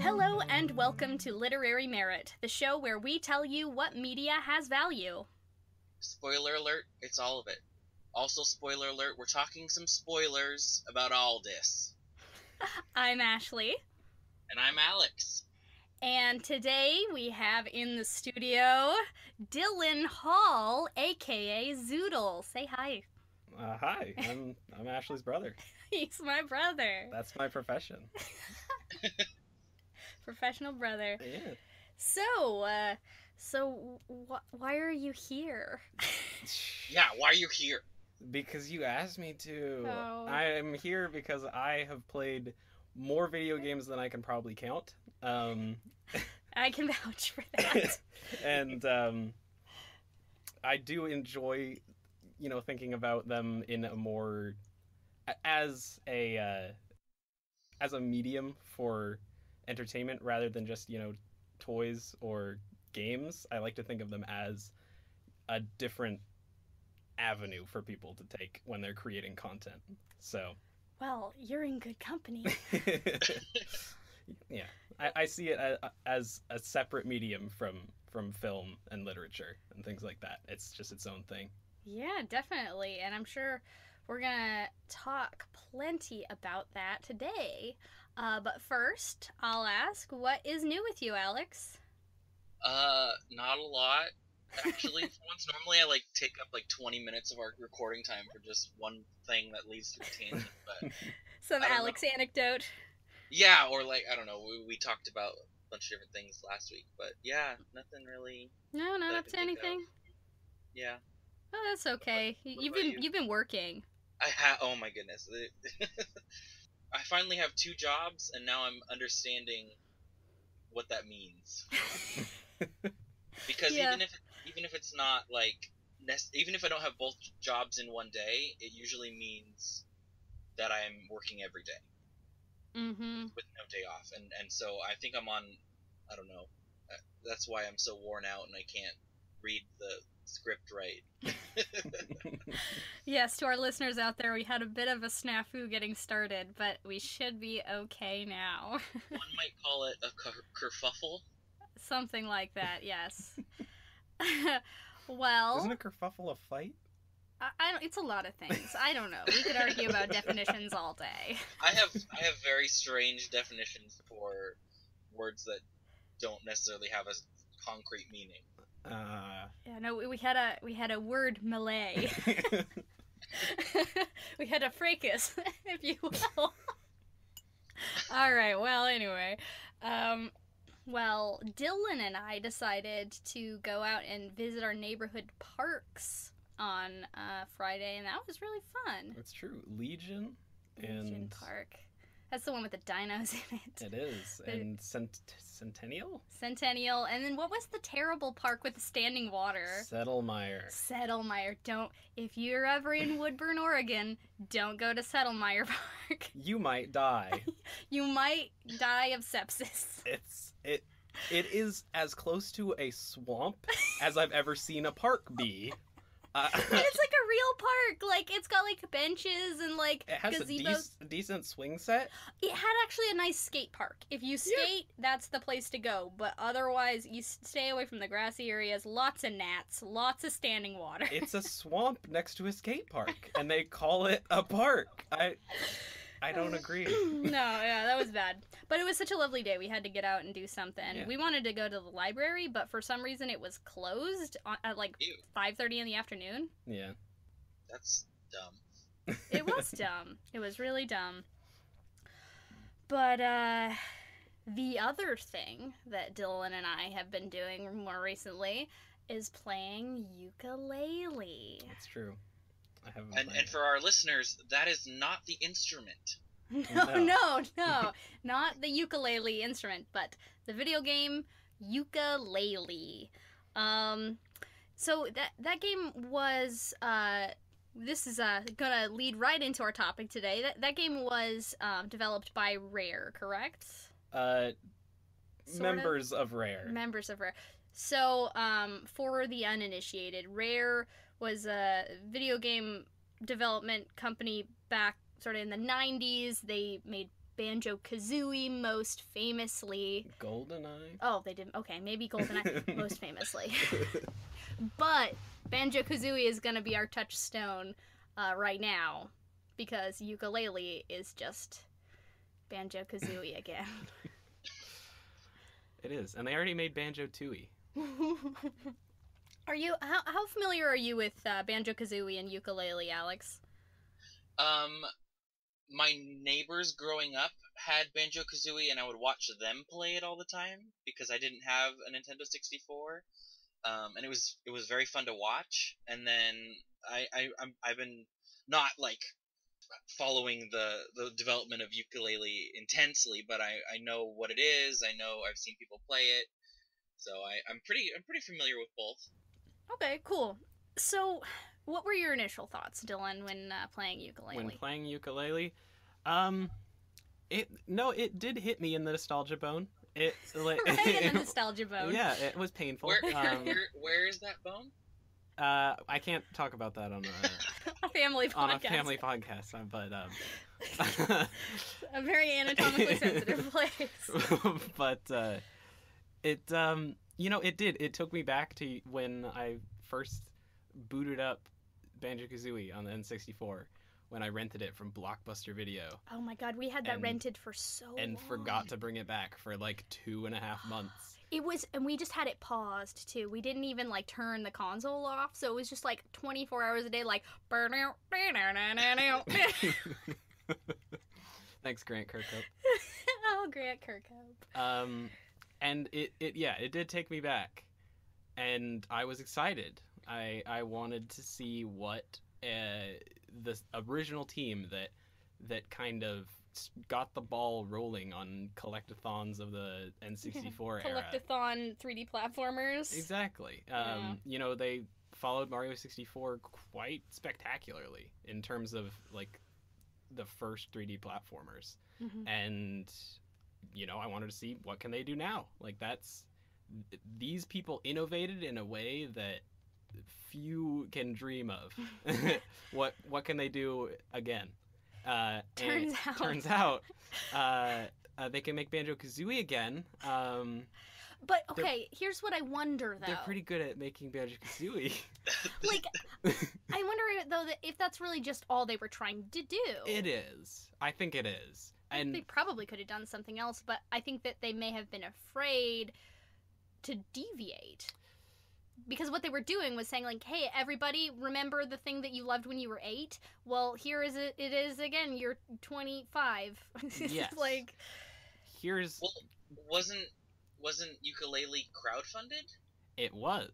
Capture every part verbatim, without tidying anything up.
Hello and welcome to Literary Merit, the show where we tell you what media has value. Spoiler alert, it's all of it. Also, spoiler alert, we're talking some spoilers about all this. I'm Ashley. And I'm Alex. And today we have in the studio Dylan Hall, aka Zoodle. Say hi. Uh, hi, I'm I'm Ashley's brother. He's my brother. That's my profession. Professional brother. Yeah. So, uh, so wh why are you here? Yeah, why are you here? Because you asked me to. Oh. I am here because I have played more video games than I can probably count. Um, I can vouch for that. And um, I do enjoy, you know, thinking about them in a more as a uh, as a medium for entertainment rather than just, you know, toys or games. I like to think of them as a different avenue for people to take when they're creating content. So, well, you're in good company. Yeah, I, I see it as a separate medium from from film and literature and things like that. It's just its own thing. Yeah, definitely. And I'm sure we're gonna talk plenty about that today. Uh, but first, I'll ask, what is new with you, Alex? Uh, not a lot. Actually, for once, normally I like take up like twenty minutes of our recording time for just one thing that leads to a tangent. But some Alex know. anecdote. Yeah, or like, I don't know, we, we talked about a bunch of different things last week, but yeah, nothing really. No, not up to anything. Yeah. Oh, that's okay. What, what you've been you? you've been working. I ha oh my goodness. I finally have two jobs, and now I'm understanding what that means. Because yeah. even if even if it's not like even if I don't have both jobs in one day, it usually means that I'm working every day. Mm-hmm. With no day off, and and so I think I'm on, I don't know, that's why I'm so worn out and I can't read the script right. Yes, to our listeners out there, we had a bit of a snafu getting started, but we should be okay now. One might call it a ker kerfuffle. Something like that, yes. Well, isn't a kerfuffle a fight? I don't, it's a lot of things. I don't know. We could argue about definitions all day. I have I have very strange definitions for words that don't necessarily have a concrete meaning. Uh... Yeah, no, we had a we had a word melee. We had a fracas, if you will. All right. Well, anyway, um, well, Dylan and I decided to go out and visit our neighborhood parks on uh, Friday, and that was really fun. That's true. Legion, Legion and Park. That's the one with the dinos in it. It is. The... And cent Centennial? Centennial. And then what was the terrible park with the standing water? Settlemyre. Settlemyre. Don't, if you're ever in Woodburn, Oregon, don't go to Settlemyre Park. You might die. You might die of sepsis. It's, it, it is as close to a swamp as I've ever seen a park be. Uh, it's like a real park. Like, it's got like benches and like gazebos. It has gazebos. a de decent swing set. It had actually a nice skate park. If you skate, yeah. that's the place to go. But otherwise, you stay away from the grassy areas. Lots of gnats. Lots of standing water. It's a swamp next to a skate park, and they call it a park. I, I don't agree. No, yeah, that was bad. But it was such a lovely day. We had to get out and do something. Yeah. We wanted to go to the library, but for some reason it was closed at like five thirty in the afternoon. Yeah. That's dumb. It was dumb. It was really dumb. But uh, the other thing that Dylan and I have been doing more recently is playing Yooka-Laylee. That's true. I haven't and, and for our listeners, that is not the instrument. No, no, no. Not the ukulele instrument, but the video game Yooka-Laylee. Um, so that that game was, uh, this is uh, going to lead right into our topic today. That, that game was uh, developed by Rare, correct? Uh, sort members of, of Rare. Members of Rare. So, um, for the uninitiated, Rare was a video game development company back sort of in the nineties. They made Banjo-Kazooie most famously. Goldeneye? Oh, they didn't. Okay, maybe Goldeneye most famously. But Banjo-Kazooie is going to be our touchstone uh, right now, because Yooka-Laylee is just Banjo-Kazooie again. It is. And they already made Banjo-Tooie. Are you, how, how familiar are you with uh, Banjo-Kazooie and Yooka-Laylee, Alex? Um... My neighbors growing up had Banjo-Kazooie, and I would watch them play it all the time because I didn't have a Nintendo sixty-four, um, and it was it was very fun to watch. And then I, I I'm, I've been not like following the, the development of Yooka-Laylee intensely, but I, I know what it is. I know I've seen people play it, so I I'm pretty I'm pretty familiar with both. Okay, cool. So, what were your initial thoughts, Dylan, when uh, playing Yooka-Laylee? When playing Yooka-Laylee, um, it no, it did hit me in the nostalgia bone. It like right in the nostalgia bone. Yeah, it was painful. Where, um, where, where is that bone? Uh, I can't talk about that on a, a family podcast. on a family podcast, but um, a very anatomically sensitive place. But uh, it um, you know, it did. It took me back to when I first booted up Banjo-Kazooie on the N sixty-four when I rented it from Blockbuster Video. Oh my god, we had that and, rented for so and long. And forgot to bring it back for like two and a half months. It was, and we just had it paused too. We didn't even like turn the console off, so it was just like twenty-four hours a day, like. Thanks, Grant Kirkhope. Oh, Grant Kirkhope. Um, and it, it, yeah, it did take me back, and I was excited. I, I wanted to see what uh, the original team that that kind of got the ball rolling on collectathons of the N sixty-four era. Collectathon three D platformers. Exactly. Um, yeah. You know, they followed Mario sixty-four quite spectacularly in terms of, like, the first three D platformers. Mm-hmm. And, you know, I wanted to see what can they do now. Like, that's... These people innovated in a way that few can dream of. what what can they do again? Uh, turns out, turns out, uh, uh, they can make Banjo-Kazooie again. Um, but okay, here's what I wonder though. They're pretty good at making Banjo-Kazooie. Like, I wonder though that if that's really just all they were trying to do. It is. I think it is. And they probably could have done something else, but I think that they may have been afraid to deviate. Because what they were doing was saying, like, hey, everybody, remember the thing that you loved when you were eight? Well, here is it, it is again, you're twenty-five. Yes. Like, here's... Well, wasn't, wasn't Yooka-Laylee crowdfunded? It was.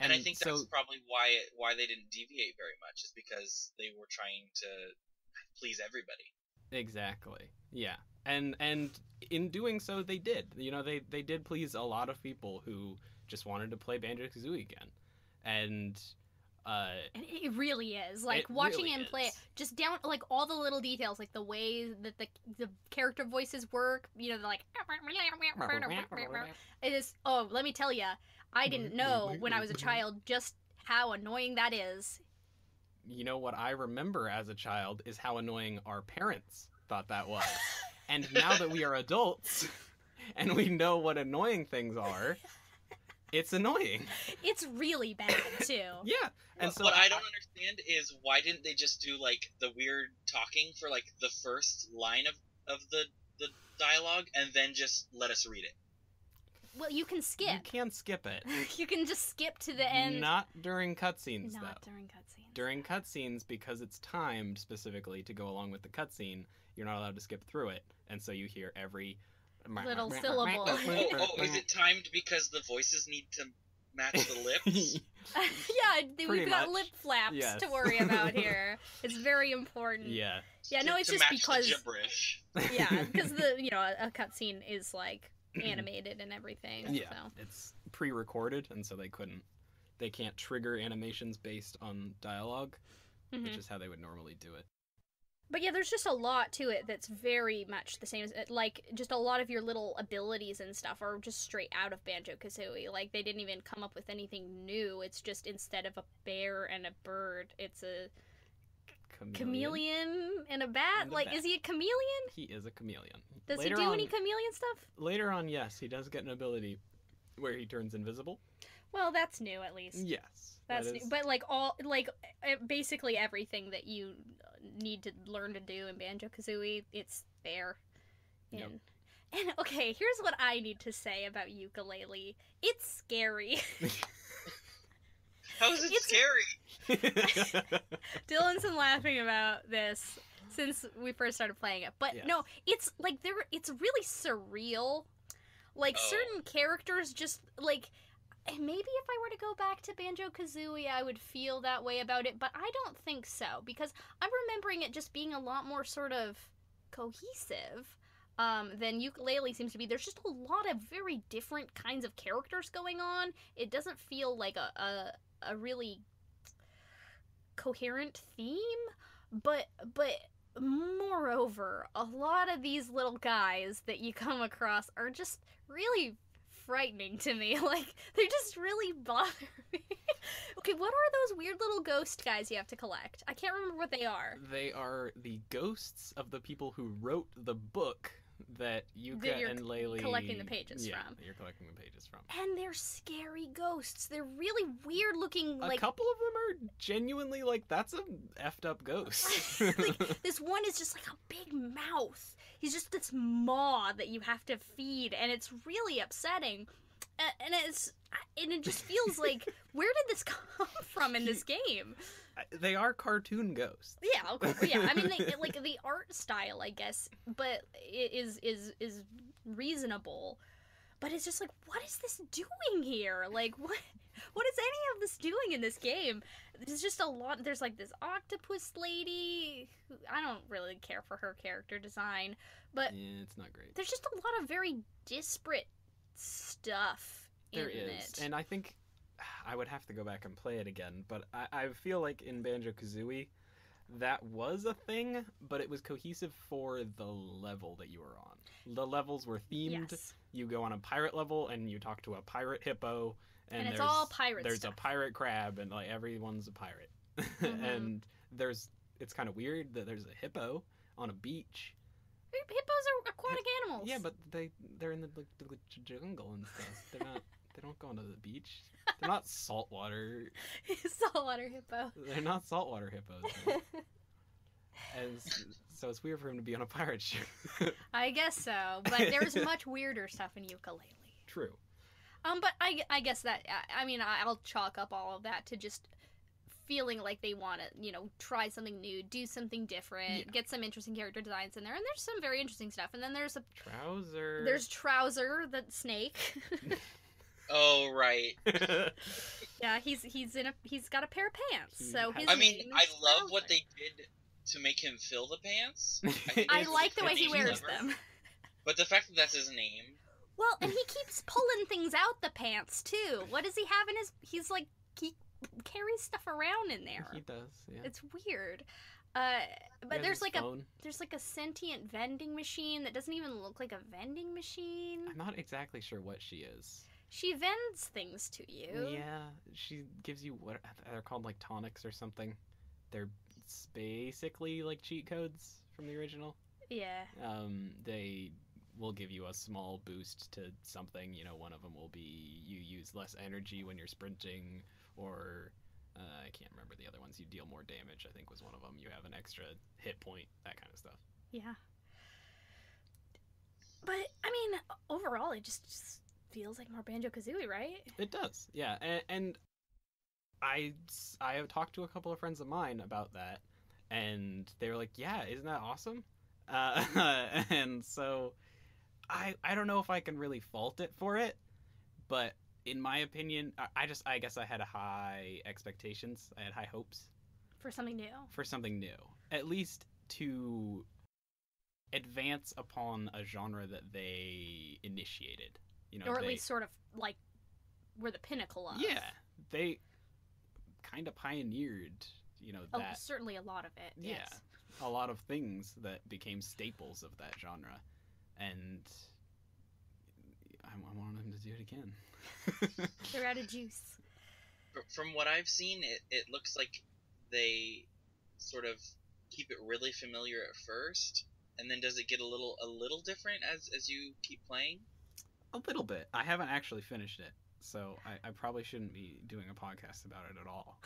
And, and I think so... that's probably why, it, why they didn't deviate very much, is because they were trying to please everybody. Exactly. Yeah. And, and in doing so, they did. You know, they, they did please a lot of people who... just wanted to play Banjo-Kazooie again, and uh and it really is like it watching really him is. play it, just down like all the little details, like the way that the the character voices work, you know, they're like it is. Oh, let me tell you, I didn't know when I was a child just how annoying that is. You know what I remember as a child is how annoying our parents thought that was. And now that we are adults and we know what annoying things are, it's annoying. It's really bad, too. Yeah. And so what I don't understand is why didn't they just do, like, the weird talking for, like, the first line of, of the, the dialogue and then just let us read it? Well, you can skip. You can skip it. You can just skip to the end. Not during cutscenes, though. Not during cutscenes. During cutscenes, because it's timed specifically to go along with the cutscene, you're not allowed to skip through it. And so you hear every... little syllable. Oh, oh, is it timed because the voices need to match the lips? Yeah, we've Pretty got much. lip flaps yes. to worry about here. It's very important. Yeah. Yeah, no, it's to just match because the gibberish. Yeah, because the you know a, a cutscene is like animated and everything. Yeah, so. It's pre-recorded, and so they couldn't, they can't trigger animations based on dialogue, mm-hmm. which is how they would normally do it. But yeah, there's just a lot to it that's very much the same as, like, just a lot of your little abilities and stuff are just straight out of Banjo-Kazooie. Like, they didn't even come up with anything new. It's just instead of a bear and a bird, it's a chameleon, chameleon and a bat. And like, bat. Is he a chameleon? He is a chameleon. Does later he do on, any chameleon stuff? Later on, yes. He does get an ability where he turns invisible. Well, that's new, at least. Yes. That's that new. But, like, all, like, basically everything that you need to learn to do in Banjo-Kazooie, it's there. And, yep. and, okay, here's what I need to say about Yooka-Laylee. It's scary. How is it it's... scary? Dylan's been laughing about this since we first started playing it. But, yes. no, it's, like, there. It's really surreal. Like, oh. certain characters just, like... Maybe if I were to go back to Banjo-Kazooie, I would feel that way about it, but I don't think so, because I'm remembering it just being a lot more sort of cohesive um, than Yooka-Laylee seems to be. There's just a lot of very different kinds of characters going on. It doesn't feel like a, a, a really coherent theme, but but... moreover, a lot of these little guys that you come across are just really... frightening to me. Like, they just really bother me. Okay, what are those weird little ghost guys you have to collect? I can't remember what they are. They are the ghosts of the people who wrote the book that Yooka and Laylee... collecting the pages yeah, from. Yeah, you're collecting the pages from. And they're scary ghosts. They're really weird looking, like... A couple of them are genuinely, like, that's a effed up ghost. Like, this one is just, like, a big mouth. He's just this maw that you have to feed, and it's really upsetting. And it's... and it just feels like, where did this come from in this game? They are cartoon ghosts. Yeah, okay, yeah. I mean, they, like, the art style, I guess, but it is is is reasonable. But it's just like, what is this doing here? Like, what what is any of this doing in this game? There's just a lot. There's like this octopus lady. Who, I don't really care for her character design, but yeah, it's not great. There's just a lot of very disparate stuff. There is, it. and I think I would have to go back and play it again, but I, I feel like in Banjo-Kazooie, that was a thing, but it was cohesive for the level that you were on. The levels were themed. Yes. You go on a pirate level, and you talk to a pirate hippo, and, and it's there's, all pirate there's stuff. a pirate crab, and like everyone's a pirate. Mm-hmm. And there's it's kind of weird that there's a hippo on a beach. Hippos are aquatic animals. Yeah, but they, they're in the, the, the jungle and stuff. They're not... They don't go onto the beach. They're not saltwater. saltwater hippo. They're not saltwater hippos. And so it's weird for him to be on a pirate ship. I guess so, but there's much weirder stuff in Yooka-Laylee. True. Um, but I, I guess that I, I mean I'll chalk up all of that to just feeling like they want to, you know, try something new, do something different, yeah. get some interesting character designs in there, and there's some very interesting stuff. And then there's a Trouser. There's Trouser, the snake. Oh right. Yeah, he's he's in a he's got a pair of pants. So his I mean, I love Trouser. What they did to make him fill the pants. I, I like the way he wears lover. them. But the fact that that's his name. Well, and he keeps pulling things out the pants too. What does he have in his? He's like he carries stuff around in there. He does. Yeah. It's weird. Uh, but there's like phone. a there's like a sentient vending machine that doesn't even look like a vending machine. I'm not exactly sure what she is. She vends things to you. Yeah, she gives you what they're called, like tonics or something. They're basically like cheat codes from the original. Yeah. Um, they will give you a small boost to something. You know, one of them will be you use less energy when you're sprinting, or uh, I can't remember the other ones. You deal more damage, I think was one of them. You have an extra hit point, that kind of stuff. Yeah. But I mean, overall, it just. just... feels like more Banjo-Kazooie, right? It does, yeah. And, and I, I have talked to a couple of friends of mine about that, and they were like, yeah, isn't that awesome? Uh, and so I I don't know if I can really fault it for it, but in my opinion, I, I just, I guess I had high expectations. I had high hopes. For something new? For something new. At least to advance upon a genre that they initiated. You know, or at they, least sort of, like, were the pinnacle of. Yeah, they kind of pioneered, you know, that. Oh, certainly a lot of it, yeah. yes. a lot of things that became staples of that genre, and I, I want them to do it again. They're out of juice. From what I've seen, it, it looks like they sort of keep it really familiar at first, and then does it get a little a little different as, as you keep playing? A little bit. I haven't actually finished it, so I, I probably shouldn't be doing a podcast about it at all.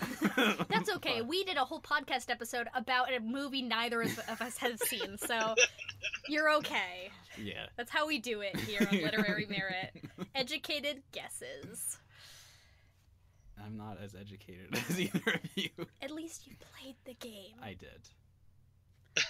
That's okay. But we did a whole podcast episode about a movie neither of us has seen, so you're okay. Yeah. That's how we do it here on Literary Merit. Educated guesses. I'm not as educated as either of you. At least you played the game. I did.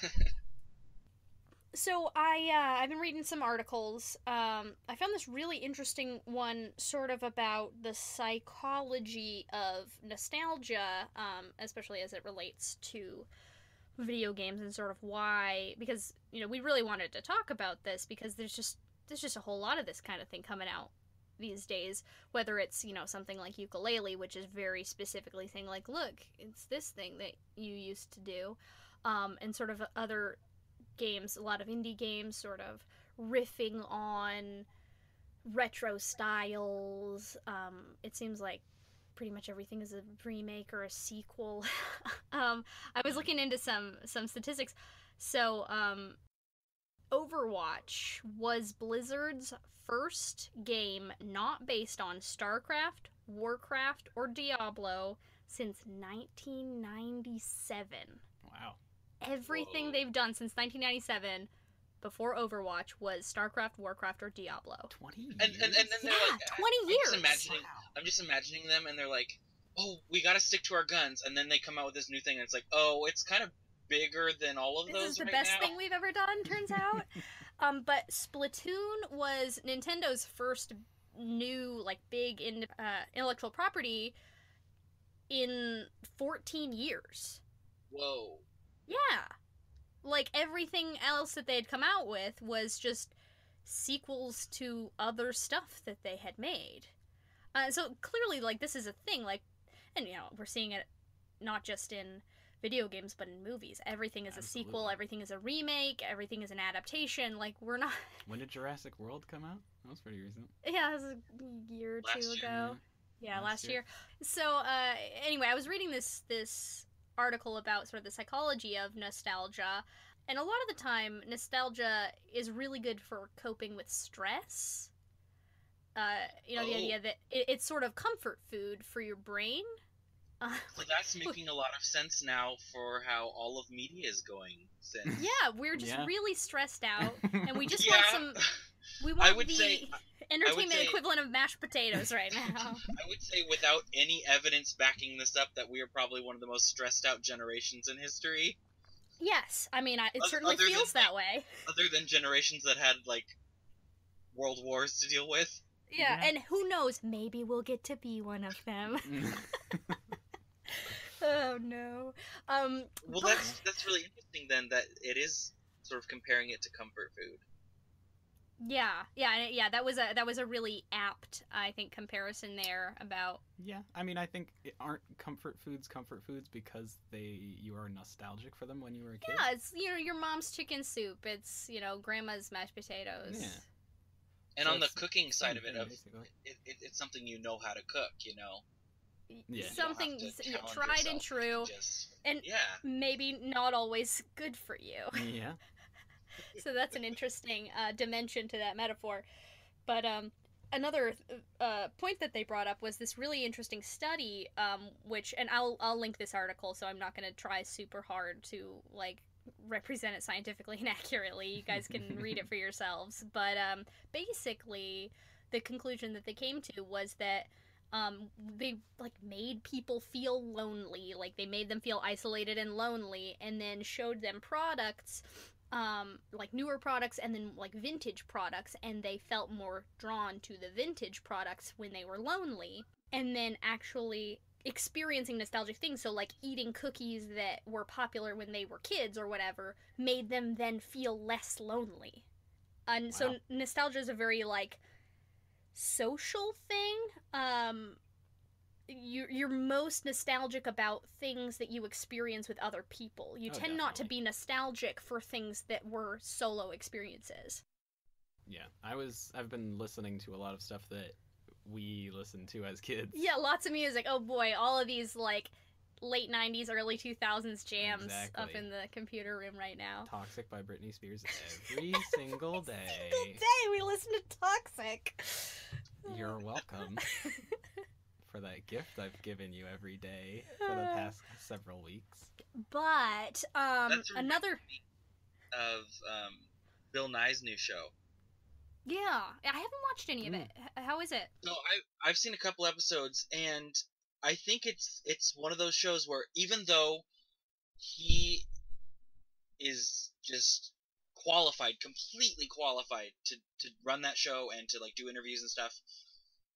So I, uh, I've been reading some articles. Um, I found this really interesting one sort of about the psychology of nostalgia, um, especially as it relates to video games and sort of why, because, you know, we really wanted to talk about this because there's just, there's just a whole lot of this kind of thing coming out these days, whether it's, you know, something like Yooka-Laylee, which is very specifically saying, like, look, it's this thing that you used to do, um, and sort of other games, a lot of indie games sort of riffing on retro styles. Um, it seems like pretty much everything is a remake or a sequel. um, I was looking into some, some statistics. So, um, Overwatch was Blizzard's first game not based on Starcraft, Warcraft, or Diablo since nineteen ninety-seven. Wow. Everything Whoa. They've done since nineteen ninety-seven before Overwatch was Starcraft, Warcraft, or Diablo. twenty years? And, and, and then they're yeah, like, twenty years! I'm just, imagining, wow. I'm just imagining them, and they're like, oh, we gotta stick to our guns, and then they come out with this new thing, and it's like, oh, it's kind of bigger than all of this those is the right best now. Thing we've ever done, turns out. um, but Splatoon was Nintendo's first new, like, big in, uh, intellectual property in fourteen years. Whoa. Yeah. Like, everything else that they had come out with was just sequels to other stuff that they had made. Uh, so, clearly, like, this is a thing, like, and, you know, we're seeing it not just in video games, but in movies. Everything is Absolutely. A sequel, everything is a remake, everything is an adaptation. Like, we're not... When did Jurassic World come out? That was pretty recent. Yeah, it was a year or last two year. Ago. Yeah, last, last year. year. So, uh, anyway, I was reading this this article about sort of the psychology of nostalgia, and a lot of the time, nostalgia is really good for coping with stress. Uh, you know, oh. the idea that it, it's sort of comfort food for your brain. Well, that's making a lot of sense now for how all of media is going. Since. Yeah, we're just yeah. really stressed out, and we just yeah. want some. We want I would the say, entertainment I would say, equivalent of mashed potatoes right now. I would say, without any evidence backing this up, that we are probably one of the most stressed out generations in history. Yes, I mean, I, it other, certainly other feels than, that way. Other than generations that had like world wars to deal with. Yeah, yeah. And who knows? Maybe we'll get to be one of them. Oh no. Um, well, but... that's that's really interesting then that it is sort of comparing it to comfort food. Yeah, yeah, yeah. That was a that was a really apt, I think, comparison there about. Yeah, I mean, I think it aren't comfort foods comfort foods because they you are nostalgic for them when you were a kid. Yeah, it's you know your mom's chicken soup. It's you know grandma's mashed potatoes. Yeah. And so on the cooking side of it, of, it, it, it's something you know how to cook. You know. Yeah. Something tried and true, just, and yeah. maybe not always good for you. Yeah. So that's an interesting uh, dimension to that metaphor. But um, another uh, point that they brought up was this really interesting study, um, which, and I'll I'll link this article, so I'm not going to try super hard to like represent it scientifically and accurately. You guys can read it for yourselves. But um, basically, the conclusion that they came to was that. Um, they, like, made people feel lonely, like, they made them feel isolated and lonely, and then showed them products, um, like, newer products, and then, like, vintage products, and they felt more drawn to the vintage products when they were lonely, and then actually experiencing nostalgic things, so, like, eating cookies that were popular when they were kids or whatever, made them then feel less lonely. And wow. so nostalgia is a very, like, social thing, um, you're, you're most nostalgic about things that you experience with other people. You oh, tend definitely. not to be nostalgic for things that were solo experiences. Yeah, I was, I've been listening to a lot of stuff that we listened to as kids. Yeah, lots of music. Oh boy, all of these like late nineties, early two thousands jams exactly. up in the computer room right now. Toxic by Britney Spears every single day. Every single day we listen to Toxic. You're welcome for that gift I've given you every day for the past several weeks. But um, That's another of um, Bill Nye's new show. Yeah, I haven't watched any of it. How is it? No, I, I've seen a couple episodes, and I think it's it's one of those shows where even though he is just qualified, completely qualified to, to run that show and to like do interviews and stuff,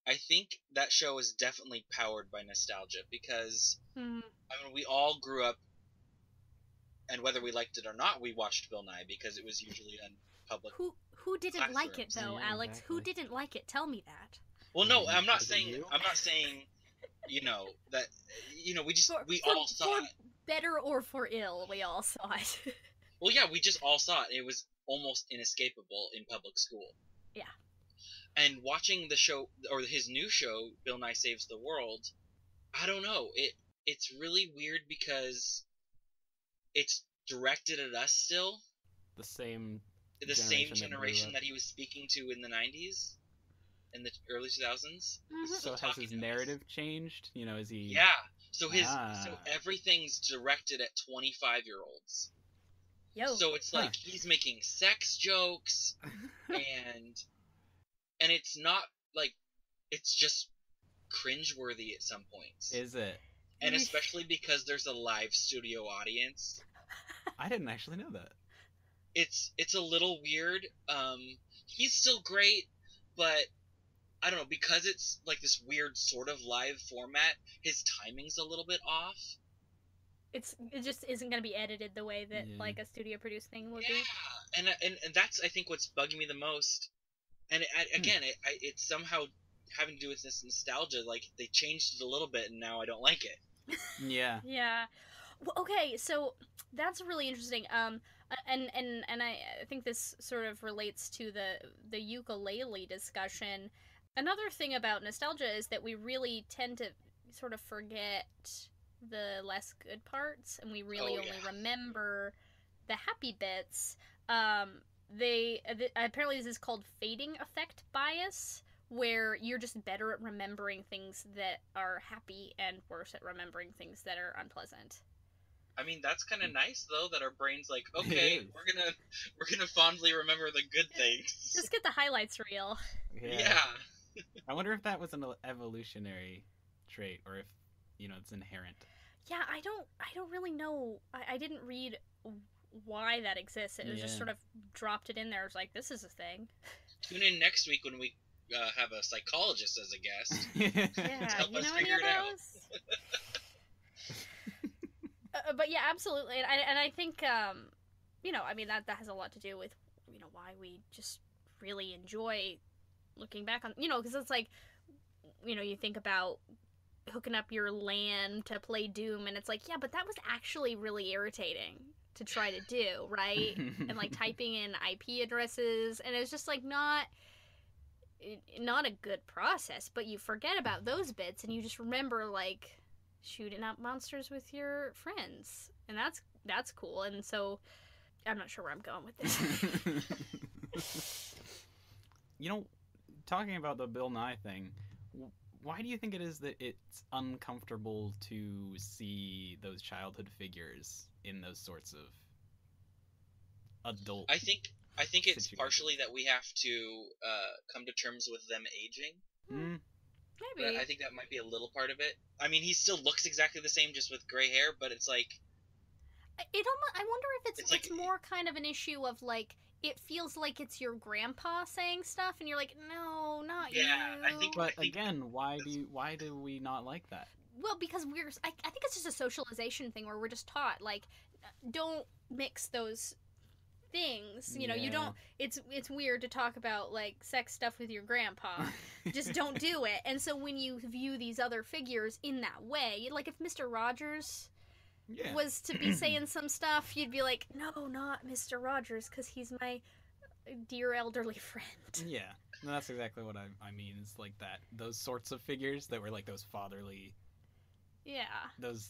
I think that show is definitely powered by nostalgia because mm. I mean, we all grew up, and whether we liked it or not, we watched Bill Nye because it was usually on public. Who- Who didn't like it though, yeah, Alex? Exactly. Who didn't like it? Tell me that. Well, no, I'm not Is saying. I'm not saying. You know that. You know, we just for, we for, all saw for it. Better or for ill, we all saw it. Well, yeah, we just all saw it. It was almost inescapable in public school. Yeah. And watching the show or his new show, Bill Nye Saves the World. I don't know. It it's really weird because it's directed at us still. The same. The generation same generation that, that he was speaking to in the nineties, in the early two thousands. Mm-hmm. So has his narrative us. changed? You know, is he? Yeah. So his ah. so everything's directed at twenty-five year olds. Yo. So it's like huh. he's making sex jokes, and and it's not like it's just cringeworthy at some points. Is it? And especially because there's a live studio audience. I didn't actually know that. It's it's a little weird. Um, he's still great, but I don't know, because it's like this weird sort of live format, his timing's a little bit off. It's it just isn't going to be edited the way that yeah. like a studio produced thing would yeah. be. Yeah, and, and and that's I think what's bugging me the most. And it, I, again, hmm. it I, it's somehow having to do with this nostalgia. Like they changed it a little bit, and now I don't like it. Yeah. yeah. Well, okay, so that's really interesting. Um. And and and I think this sort of relates to the the Yooka-Laylee discussion. Another thing about nostalgia is that we really tend to sort of forget the less good parts, and we really oh, only yeah. remember the happy bits. Um, they th- apparently this is called fading effect bias, where you're just better at remembering things that are happy and worse at remembering things that are unpleasant. I mean, that's kind of nice though that our brain's like, okay, we're gonna we're gonna fondly remember the good things. Just get the highlights reel. Yeah. yeah. I wonder if that was an evolutionary trait, or if you know it's inherent. Yeah, I don't, I don't really know. I, I didn't read why that exists. It was yeah. just sort of dropped it in there. It was like, this is a thing. Tune in next week when we uh, have a psychologist as a guest. yeah, help you us know figure any it of those? Out. Uh, but yeah, absolutely, and I, and I think, um, you know, I mean, that, that has a lot to do with, you know, why we just really enjoy looking back on, you know, because it's like, you know, you think about hooking up your LAN to play Doom, and it's like, yeah, but that was actually really irritating to try to do, right? And, like, typing in I P addresses, and it's just, like, not... not a good process, but you forget about those bits, and you just remember, like... shooting up monsters with your friends, and that's that's cool. And so I'm not sure where I'm going with this. You know, talking about the Bill Nye thing, why do you think it is that it's uncomfortable to see those childhood figures in those sorts of adult I think I think it's situations? Partially that we have to uh come to terms with them aging. hmm. Maybe. But I think that might be a little part of it. I mean, he still looks exactly the same, just with gray hair. But it's like, it almost. I wonder if it's it's, like, it's more kind of an issue of like it feels like it's your grandpa saying stuff, and you're like, no, not yeah, you. Yeah, I think. But I think again, why do you, why do we not like that? Well, because we're. I, I think it's just a socialization thing where we're just taught like, don't mix those things. You know, yeah. you don't, it's it's weird to talk about, like, sex stuff with your grandpa. Just don't do it. And so when you view these other figures in that way, like, if Mister Rogers yeah. was to be saying some stuff, you'd be like, no, not Mister Rogers, because he's my dear elderly friend. Yeah. No, that's exactly what I, I mean. It's like that, those sorts of figures that were, like, those fatherly... Yeah. Those,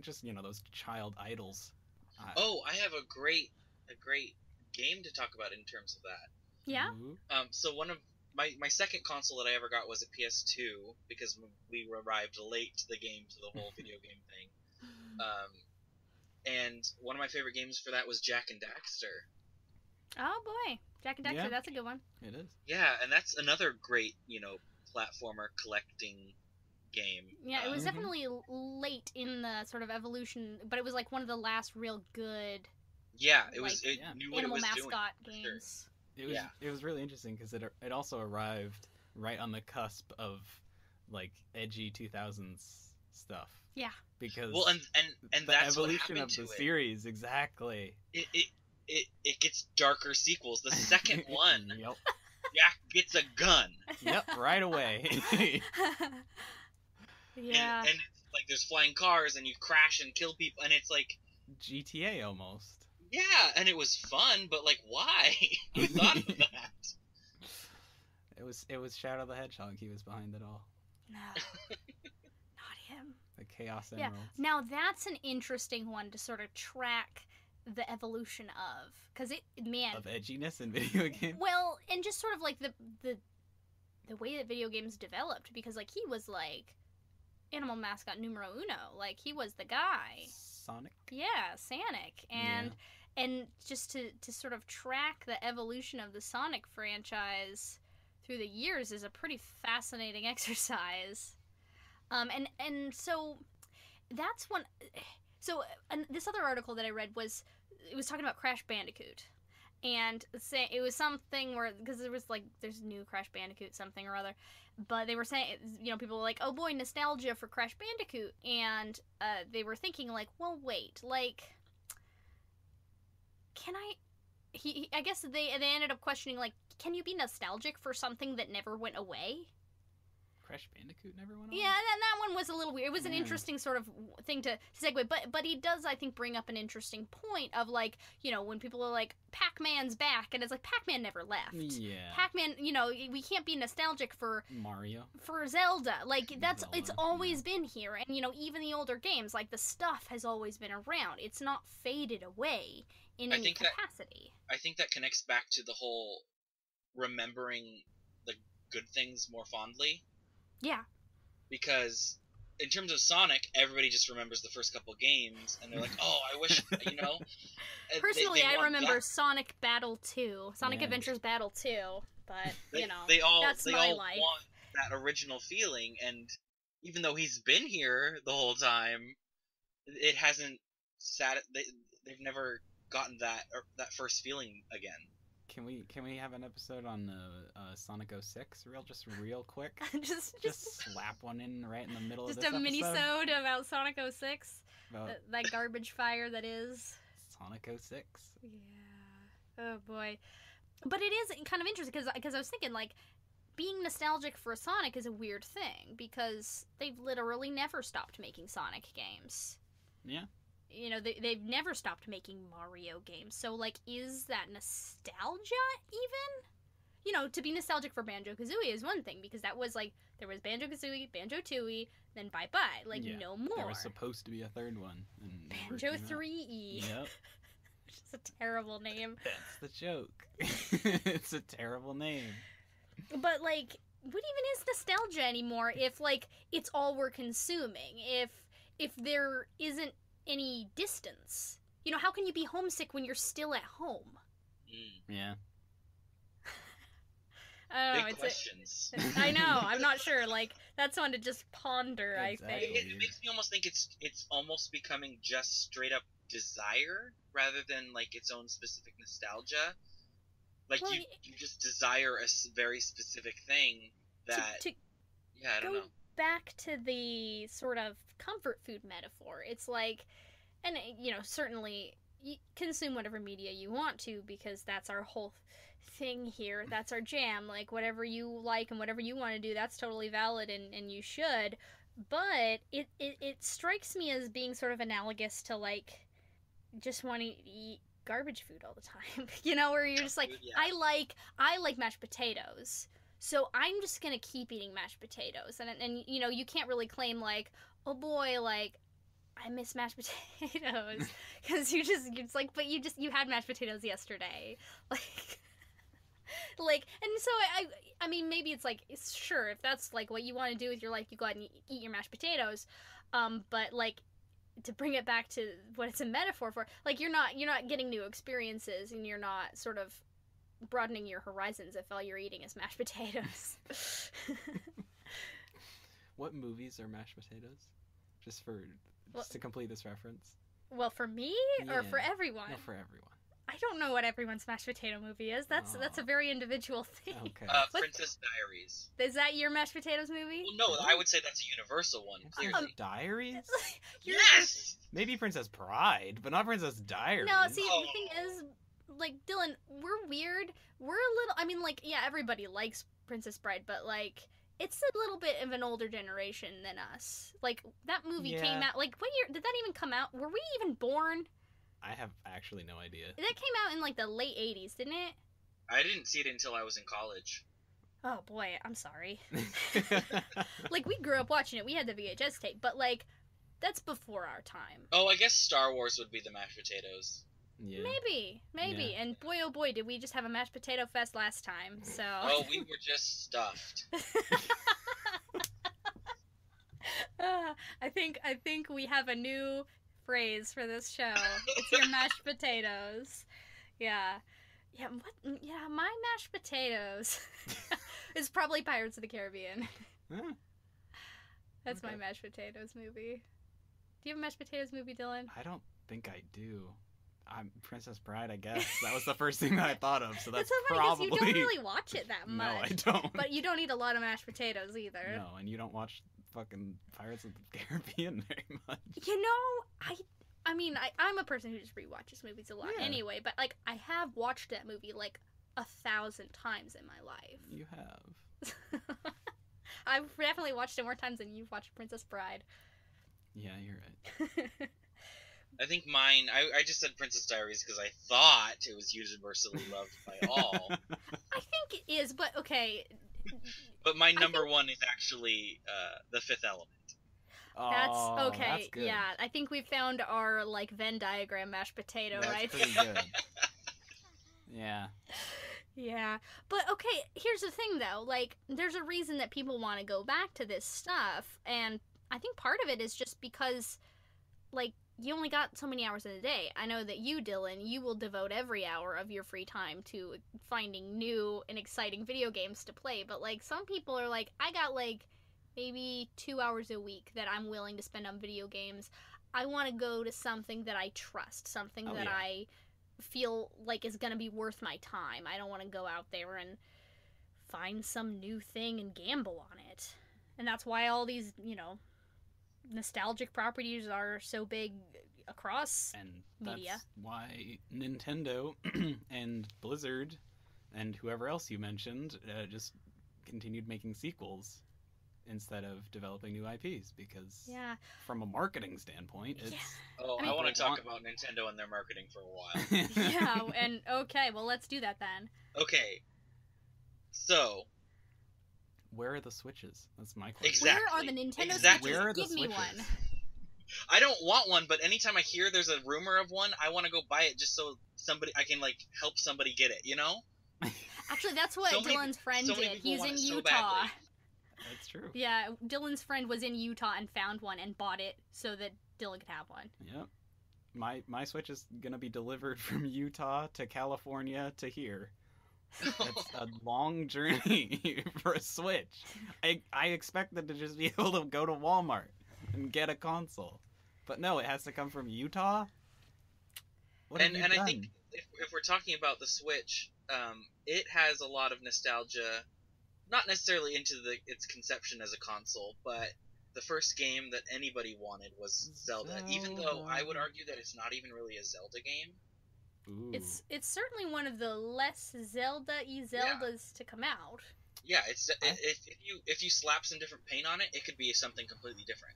just, you know, those child idols. Uh, oh, I have a great... a great game to talk about in terms of that. Yeah. Um, so one of my, my second console that I ever got was a P S two, because we arrived late to the game, to the whole video game thing. Um, and one of my favorite games for that was Jack and Daxter. Oh boy. Jack and Daxter. Yeah. That's a good one. It is. Yeah. And that's another great, you know, platformer collecting game. Yeah. It was um, definitely late in the sort of evolution, but it was like one of the last real good, yeah, it was. Like, it yeah. knew what it was doing. Animal mascot games. Sure. It was. Yeah. It was really interesting because it it also arrived right on the cusp of like edgy two thousands stuff. Yeah. Because well, and and, and the that's evolution what of to the it. series exactly. It, it it it gets darker sequels. The second one, yep. Jack gets a gun. Yep, right away. Yeah. And, and it's like there's flying cars and you crash and kill people and it's like G T A almost. Yeah, and it was fun, but like, why? Who thought of that? It was it was Shadow the Hedgehog. He was behind it all. No, not him. The Chaos Emeralds. Yeah. Now that's an interesting one to sort of track the evolution of, because it man of edginess in video games. Well, and just sort of like the the the way that video games developed, because like he was like animal mascot numero uno. Like he was the guy. Sonic. Yeah, Sonic, and yeah. and just to, to sort of track the evolution of the Sonic franchise through the years is a pretty fascinating exercise, um, and and so that's one. So and this other article that I read was it was talking about Crash Bandicoot, and say it was something where because there was like there's new Crash Bandicoot something or other, but they were saying, you know, people were like, oh boy, nostalgia for Crash Bandicoot, and uh, they were thinking like, well, wait, like, can I, he, he, I guess they, they ended up questioning like, can you be nostalgic for something that never went away? Crash Bandicoot never went away? Yeah, and that one was a little weird. It was an yeah. interesting sort of thing to segue, but but he does, I think, bring up an interesting point of, like, you know, when people are like, Pac-Man's back, and it's like, Pac-Man never left. Yeah. Pac-Man, you know, we can't be nostalgic for... Mario. For Zelda. Like, that's, Zelda, it's always yeah. been here, and, you know, even the older games, like, the stuff has always been around. It's not faded away in I any think capacity. That, I think that connects back to the whole remembering the good things more fondly. Yeah. Because in terms of Sonic, everybody just remembers the first couple games, and they're like, oh, I wish, you know. Personally, they, they I remember that. Sonic Battle two. Sonic yeah. Adventures Battle two. But, they, you know, they all, that's they my all life. want that original feeling, and even though he's been here the whole time, it hasn't sat... They, they've never gotten that or that first feeling again. Can we can we have an episode on uh, uh, Sonic oh six real just real quick? just, just just slap one in right in the middle of this episode. Just a minisode about Sonic oh six, about... That, that garbage fire that is Sonic oh six. Yeah. Oh boy. But it is kind of interesting because because I was thinking like being nostalgic for Sonic is a weird thing because they've literally never stopped making Sonic games. Yeah. You know, they, they've never stopped making Mario games. So, like, is that nostalgia even? You know, to be nostalgic for Banjo-Kazooie is one thing, because that was, like, there was Banjo-Kazooie, Banjo-Tooie, then bye-bye. Like, yeah. no more. There was supposed to be a third one. Banjo three E. Yep. Which is a terrible name. That's the joke. It's a terrible name. But, like, what even is nostalgia anymore if, like, it's all we're consuming? If, if there isn't any distance, you know, how can you be homesick when you're still at home? Yeah. I don't know, Big it's questions. A, I know. I'm not sure. Like that's one to just ponder. Exactly. I think it, it makes me almost think it's it's almost becoming just straight up desire rather than like its own specific nostalgia. Like well, you, you just desire a very specific thing that. To, to yeah, I don't know. Back to the sort of comfort food metaphor, it's like, and you know, certainly you consume whatever media you want to, because that's our whole thing here. That's our jam. Like, whatever you like and whatever you want to do, that's totally valid, and, and you should. But it, it, it strikes me as being sort of analogous to, like, just wanting to eat garbage food all the time, you know, where you're just like, yeah. I like, I like mashed potatoes, so I'm just going to keep eating mashed potatoes. And, and, you know, you can't really claim, like, oh boy, like, I miss mashed potatoes, because you just, it's like, but you just, you had mashed potatoes yesterday, like, like, and so I, I mean, maybe it's like, it's sure, if that's like what you want to do with your life, you go out and eat your mashed potatoes, um, but like, to bring it back to what it's a metaphor for, like, you're not, you're not getting new experiences, and you're not sort of broadening your horizons if all you're eating is mashed potatoes. What movies are mashed potatoes? Just for... Well, just to complete this reference. Well, for me yeah. or for everyone? No, for everyone. I don't know what everyone's mashed potato movie is. That's oh. that's a very individual thing. Okay. Uh, Princess Diaries. Is that your mashed potatoes movie? Well, no, I would say that's a universal one. Clearly. Um, Diaries? Yes. Maybe Princess Bride, but not Princess Diaries. No, see, oh. the thing is, like, Dylan, we're weird. We're a little. I mean, like, yeah, everybody likes Princess Bride, but like. It's a little bit of an older generation than us. Like, that movie yeah. came out, like, what year, did that even come out? Were we even born? I have actually no idea. That came out in, like, the late eighties, didn't it? I didn't see it until I was in college. Oh, boy, I'm sorry. Like, we grew up watching it. We had the V H S tape, but, like, that's before our time. Oh, I guess Star Wars would be the mashed potatoes. Yeah. Maybe, maybe, yeah. And boy, oh boy, did we just have a mashed potato fest last time, so... Oh, we were just stuffed. uh, I think I think we have a new phrase for this show. It's your mashed potatoes. Yeah. Yeah, what, yeah, my mashed potatoes is probably Pirates of the Caribbean. Yeah. That's okay. My mashed potatoes movie. Do you have a mashed potatoes movie, Dylan? I don't think I do. I'm Princess Bride, I guess. That was the first thing that I thought of, so that's so funny, probably... you don't really watch it that much. No, I don't. But you don't eat a lot of mashed potatoes, either. No, and you don't watch fucking Pirates of the Caribbean very much. You know, I... I mean, I, I'm a person who just rewatches movies a lot yeah. anyway, but, like, I have watched that movie, like, a thousand times in my life. You have. I've definitely watched it more times than you've watched Princess Bride. Yeah, you're right. I think mine, I, I just said Princess Diaries because I thought it was universally loved by all. I think it is, but okay. But my number think... one is actually uh, The Fifth Element. Oh, that's okay. That's good. Yeah, I think we found our like Venn diagram mashed potato, that's right? Pretty good. Yeah. Yeah. But okay, here's the thing though. Like, there's a reason that people want to go back to this stuff, and I think part of it is just because, like, you only got so many hours in a day. I know that you, Dylan, you will devote every hour of your free time to finding new and exciting video games to play. But, like, some people are like, I got, like, maybe two hours a week that I'm willing to spend on video games. I want to go to something that I trust, something oh, that yeah. I feel like is going to be worth my time. I don't want to go out there and find some new thing and gamble on it. And that's why all these, you know... nostalgic properties are so big across and media. That's why Nintendo and Blizzard and whoever else you mentioned uh, just continued making sequels instead of developing new I Ps, because yeah. from a marketing standpoint, it's... Yeah. Oh, I, mean, I want to talk want... about Nintendo and their marketing for a while. Yeah, and okay, well, let's do that then. Okay, so... Where are the Switches? That's my question. Exactly. Where are the Nintendo exactly. Switches? Where are the Give Switches? Me one. I don't want one, but anytime I hear there's a rumor of one, I want to go buy it just so somebody I can like help somebody get it. You know. Actually, that's what so Dylan's many, friend so did. He's in Utah. So that's true. Yeah, Dylan's friend was in Utah and found one and bought it so that Dylan could have one. Yep. My my Switch is gonna be delivered from Utah to California to here. It's a long journey for a Switch. I I expect them to just be able to go to Walmart and get a console, but no, it has to come from Utah. What and and done? I think if, if we're talking about the Switch, um, it has a lot of nostalgia, not necessarily into the its conception as a console, but the first game that anybody wanted was Zelda, Zelda, even though I would argue that it's not even really a Zelda game. Ooh. It's it's certainly one of the less Zelda-y Zeldas yeah. to come out. Yeah, it's it, if, if you if you slap some different paint on it, it could be something completely different.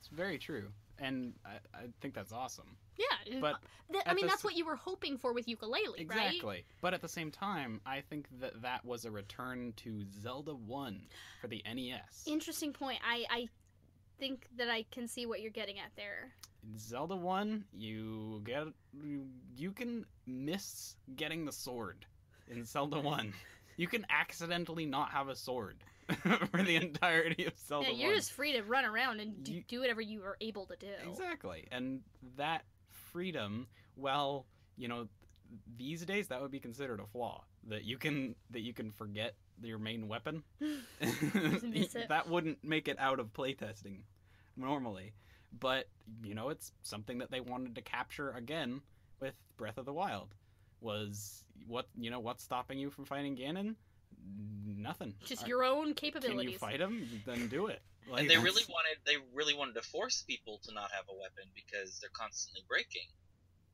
It's very true, and I, I think that's awesome. Yeah, but th I mean that's what you were hoping for with Yooka-Laylee, exactly. right? Exactly. But at the same time, I think that that was a return to Zelda one for the N E S. Interesting point. I I think that I can see what you're getting at there. Zelda one, you get you, you can miss getting the sword in Zelda one. You can accidentally not have a sword for the entirety of Zelda. Yeah, you're one. Just free to run around and do, you, do whatever you are able to do. Exactly, and that freedom, well, you know, these days that would be considered a flaw that you can that you can forget your main weapon. That wouldn't make it out of playtesting normally. But, you know, it's something that they wanted to capture again with Breath of the Wild. Was, what you know, what's stopping you from fighting Ganon? Nothing. Just Are, your own capabilities. Can you fight him? Then do it. Like, and they really wanted they really wanted to force people to not have a weapon because they're constantly breaking.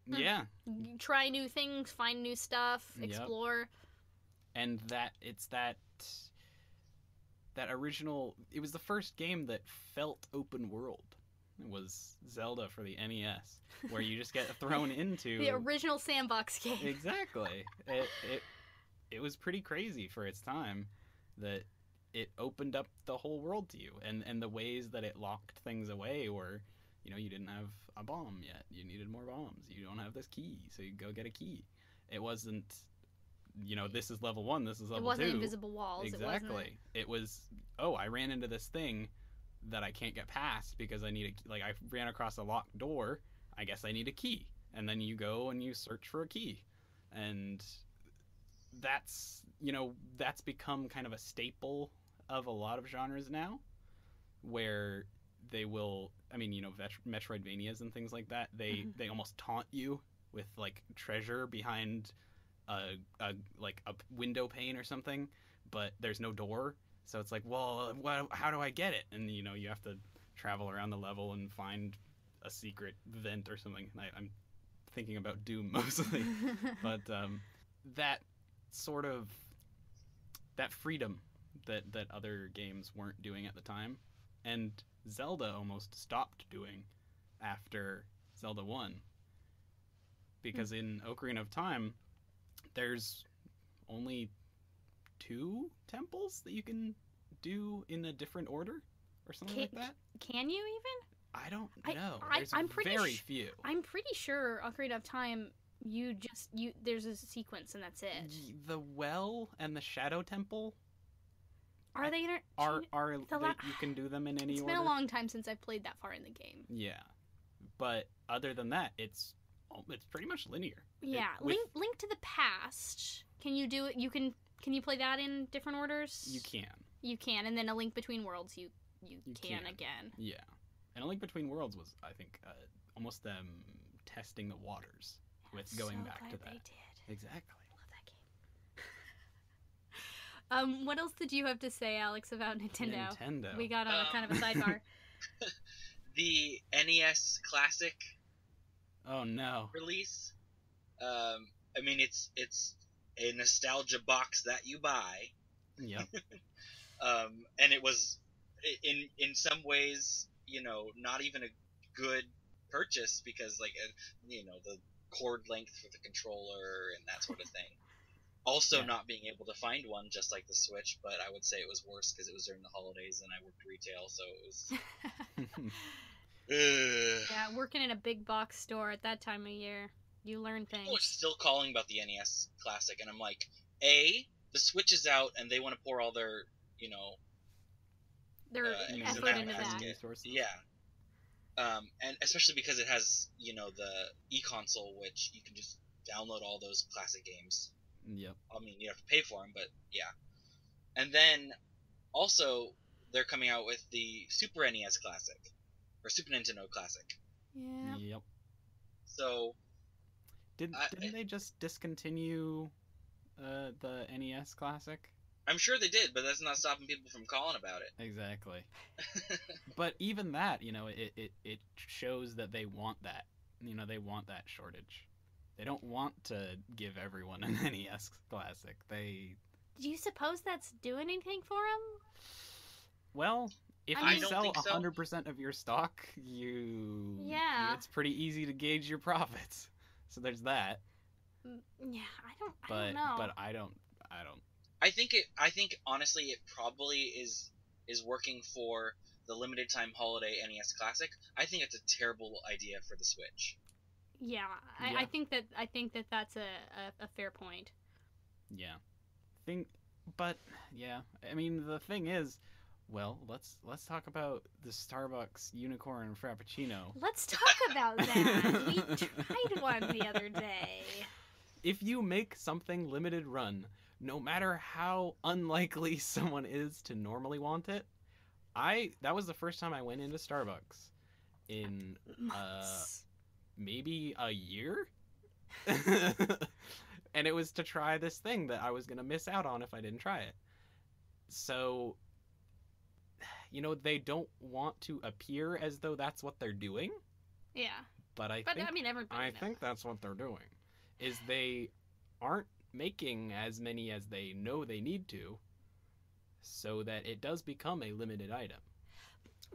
Yeah. Mm. Try new things, find new stuff, explore. Yep. And that, it's that... That original... It was the first game that felt open world. Was Zelda for the N E S, where you just get thrown into the original sandbox game. Exactly. It, it it was pretty crazy for its time that it opened up the whole world to you, and and the ways that it locked things away were, you know, you didn't have a bomb yet, you needed more bombs, you don't have this key, so you go get a key. It wasn't, you know, this is level one, this is level two. It wasn't two. Invisible walls. Exactly. It, wasn't... it was, oh, I ran into this thing that I can't get past because I need a, like I ran across a locked door, I guess I need a key. And then you go and you search for a key. And that's, you know, that's become kind of a staple of a lot of genres now, where they will, I mean, you know, Metroidvanias and things like that, they, mm-hmm. they almost taunt you with like treasure behind a, a, like a window pane or something, but there's no door. So it's like, well, what, how do I get it? And, you know, you have to travel around the level and find a secret vent or something. I, I'm thinking about Doom mostly. But um, that sort of, that freedom that, that other games weren't doing at the time. And Zelda almost stopped doing after Zelda one. Because in Ocarina of Time, there's only... two temples that you can do in a different order or something can, like that? Can you even? I don't know. I, I, there's I'm pretty very few. I'm pretty sure Ocarina of Time, you just, you there's a sequence and that's it. The well and the shadow temple? Are I, they inter are, are the they, you can do them in any it's order? It's been a long time since I've played that far in the game. Yeah. But other than that, it's it's pretty much linear. Yeah. It, with, Link, Link to the Past. Can you do it? You can... Can you play that in different orders? You can. You can, and then A Link Between Worlds, you you, you can, can again. Yeah, and A Link Between Worlds was, I think, uh, almost them um, testing the waters with I'm going so back glad to that. They did. Exactly. I love that game. um, what else did you have to say, Alex, about Nintendo? Nintendo. We got on um, a kind of a sidebar. The N E S Classic. Oh no. Release. Um, I mean, it's it's. a nostalgia box that you buy. Yeah. um, and it was, in in some ways, you know, not even a good purchase because, like, you know, the cord length for the controller and that sort of thing. Also yeah. not being able to find one, just like the Switch, but I would say it was worse because it was during the holidays and I worked retail, so it was... Yeah, working in a big box store at that time of year. You learn things. People are still calling about the N E S Classic, and I'm like, A, the Switch is out, and they want to pour all their, you know... Their uh, effort into that. Yeah. Um, and especially because it has, you know, the e-console, which you can just download all those classic games. Yep. I mean, you have to pay for them, but yeah. And then, also, they're coming out with the Super N E S Classic. Or Super Nintendo Classic. Yeah. Yep. So... Did, didn't they just discontinue uh, the N E S Classic? I'm sure they did, but that's not stopping people from calling about it. Exactly. But even that, you know, it, it, it shows that they want that. You know, they want that shortage. They don't want to give everyone an N E S Classic. They... Do you suppose that's do anything for them? Well, if I mean, you sell one hundred percent so. of your stock, you... Yeah. It's pretty easy to gauge your profits. So there's that. Yeah, I don't, but, I don't know. But I don't... I don't... I think it. I think honestly, it probably is is working for the limited time holiday N E S Classic. I think it's a terrible idea for the Switch. Yeah, I, yeah. I think that I think that that's a, a, a fair point. Yeah, think, but yeah, I mean the thing is, well, let's let's talk about the Starbucks unicorn frappuccino. Let's talk about that. We tried one the other day. If you make something limited run, no matter how unlikely someone is to normally want it, I that was the first time I went into Starbucks in uh, maybe a year. And it was to try this thing that I was going to miss out on if I didn't try it. So, you know, they don't want to appear as though that's what they're doing. Yeah. But I but, think, I mean, everybody I knows. think that's what they're doing. Is they aren't making as many as they know they need to, so that it does become a limited item.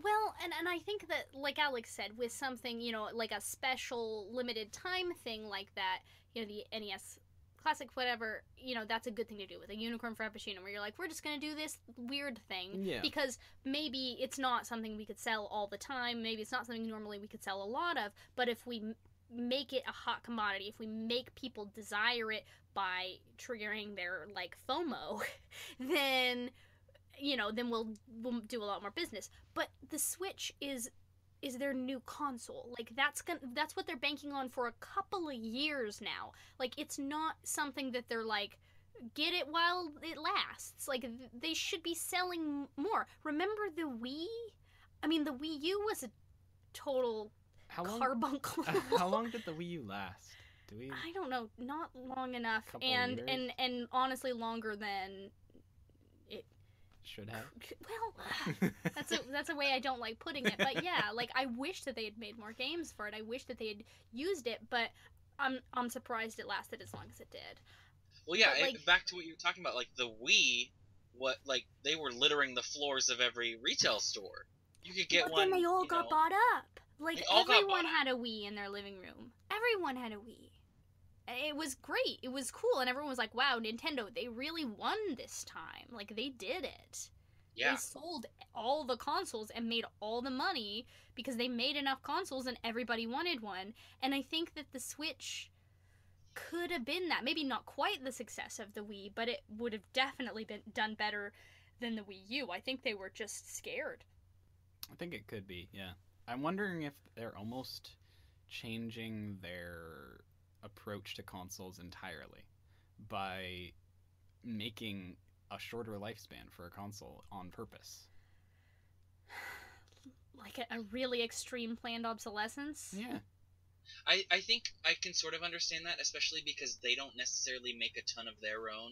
Well, and, and I think that, like Alex said, with something, you know, like a special limited time thing like that, you know, the N E S Classic, whatever, you know, that's a good thing to do with a unicorn frappuccino, where you're like, we're just going to do this weird thing, yeah. because maybe it's not something we could sell all the time, maybe it's not something normally we could sell a lot of, but if we... make it a hot commodity, if we make people desire it by triggering their like FOMO, then you know then we'll we'll do a lot more business. But the Switch is is their new console. Like that's gonna that's what they're banking on for a couple of years now. Like it's not something that they're like get it while it lasts. Like they should be selling more. Remember the Wii? I mean the Wii U was a total How long, carbuncle. How long did the Wii U last? Do we? I don't know. Not long enough, and years? and and honestly, longer than it should have. Well, that's a that's a way I don't like putting it, but yeah, like I wish that they had made more games for it. I wish that they had used it, but I'm I'm surprised it lasted as long as it did. Well, yeah. But, like, it, back to what you were talking about, like the Wii. What like they were littering the floors of every retail store. You could get but one. Then they all got know, bought up. Like, everyone had a Wii in their living room. Everyone had a Wii. It was great. It was cool. And everyone was like, wow, Nintendo, they really won this time. Like, they did it. Yeah. They sold all the consoles and made all the money because they made enough consoles and everybody wanted one. And I think that the Switch could have been that. Maybe not quite the success of the Wii, but it would have definitely been done better than the Wii U. I think they were just scared. I think it could be, yeah. I'm wondering if they're almost changing their approach to consoles entirely by making a shorter lifespan for a console on purpose. Like a, a really extreme planned obsolescence? Yeah. I, I think I can sort of understand that, especially because they don't necessarily make a ton of their own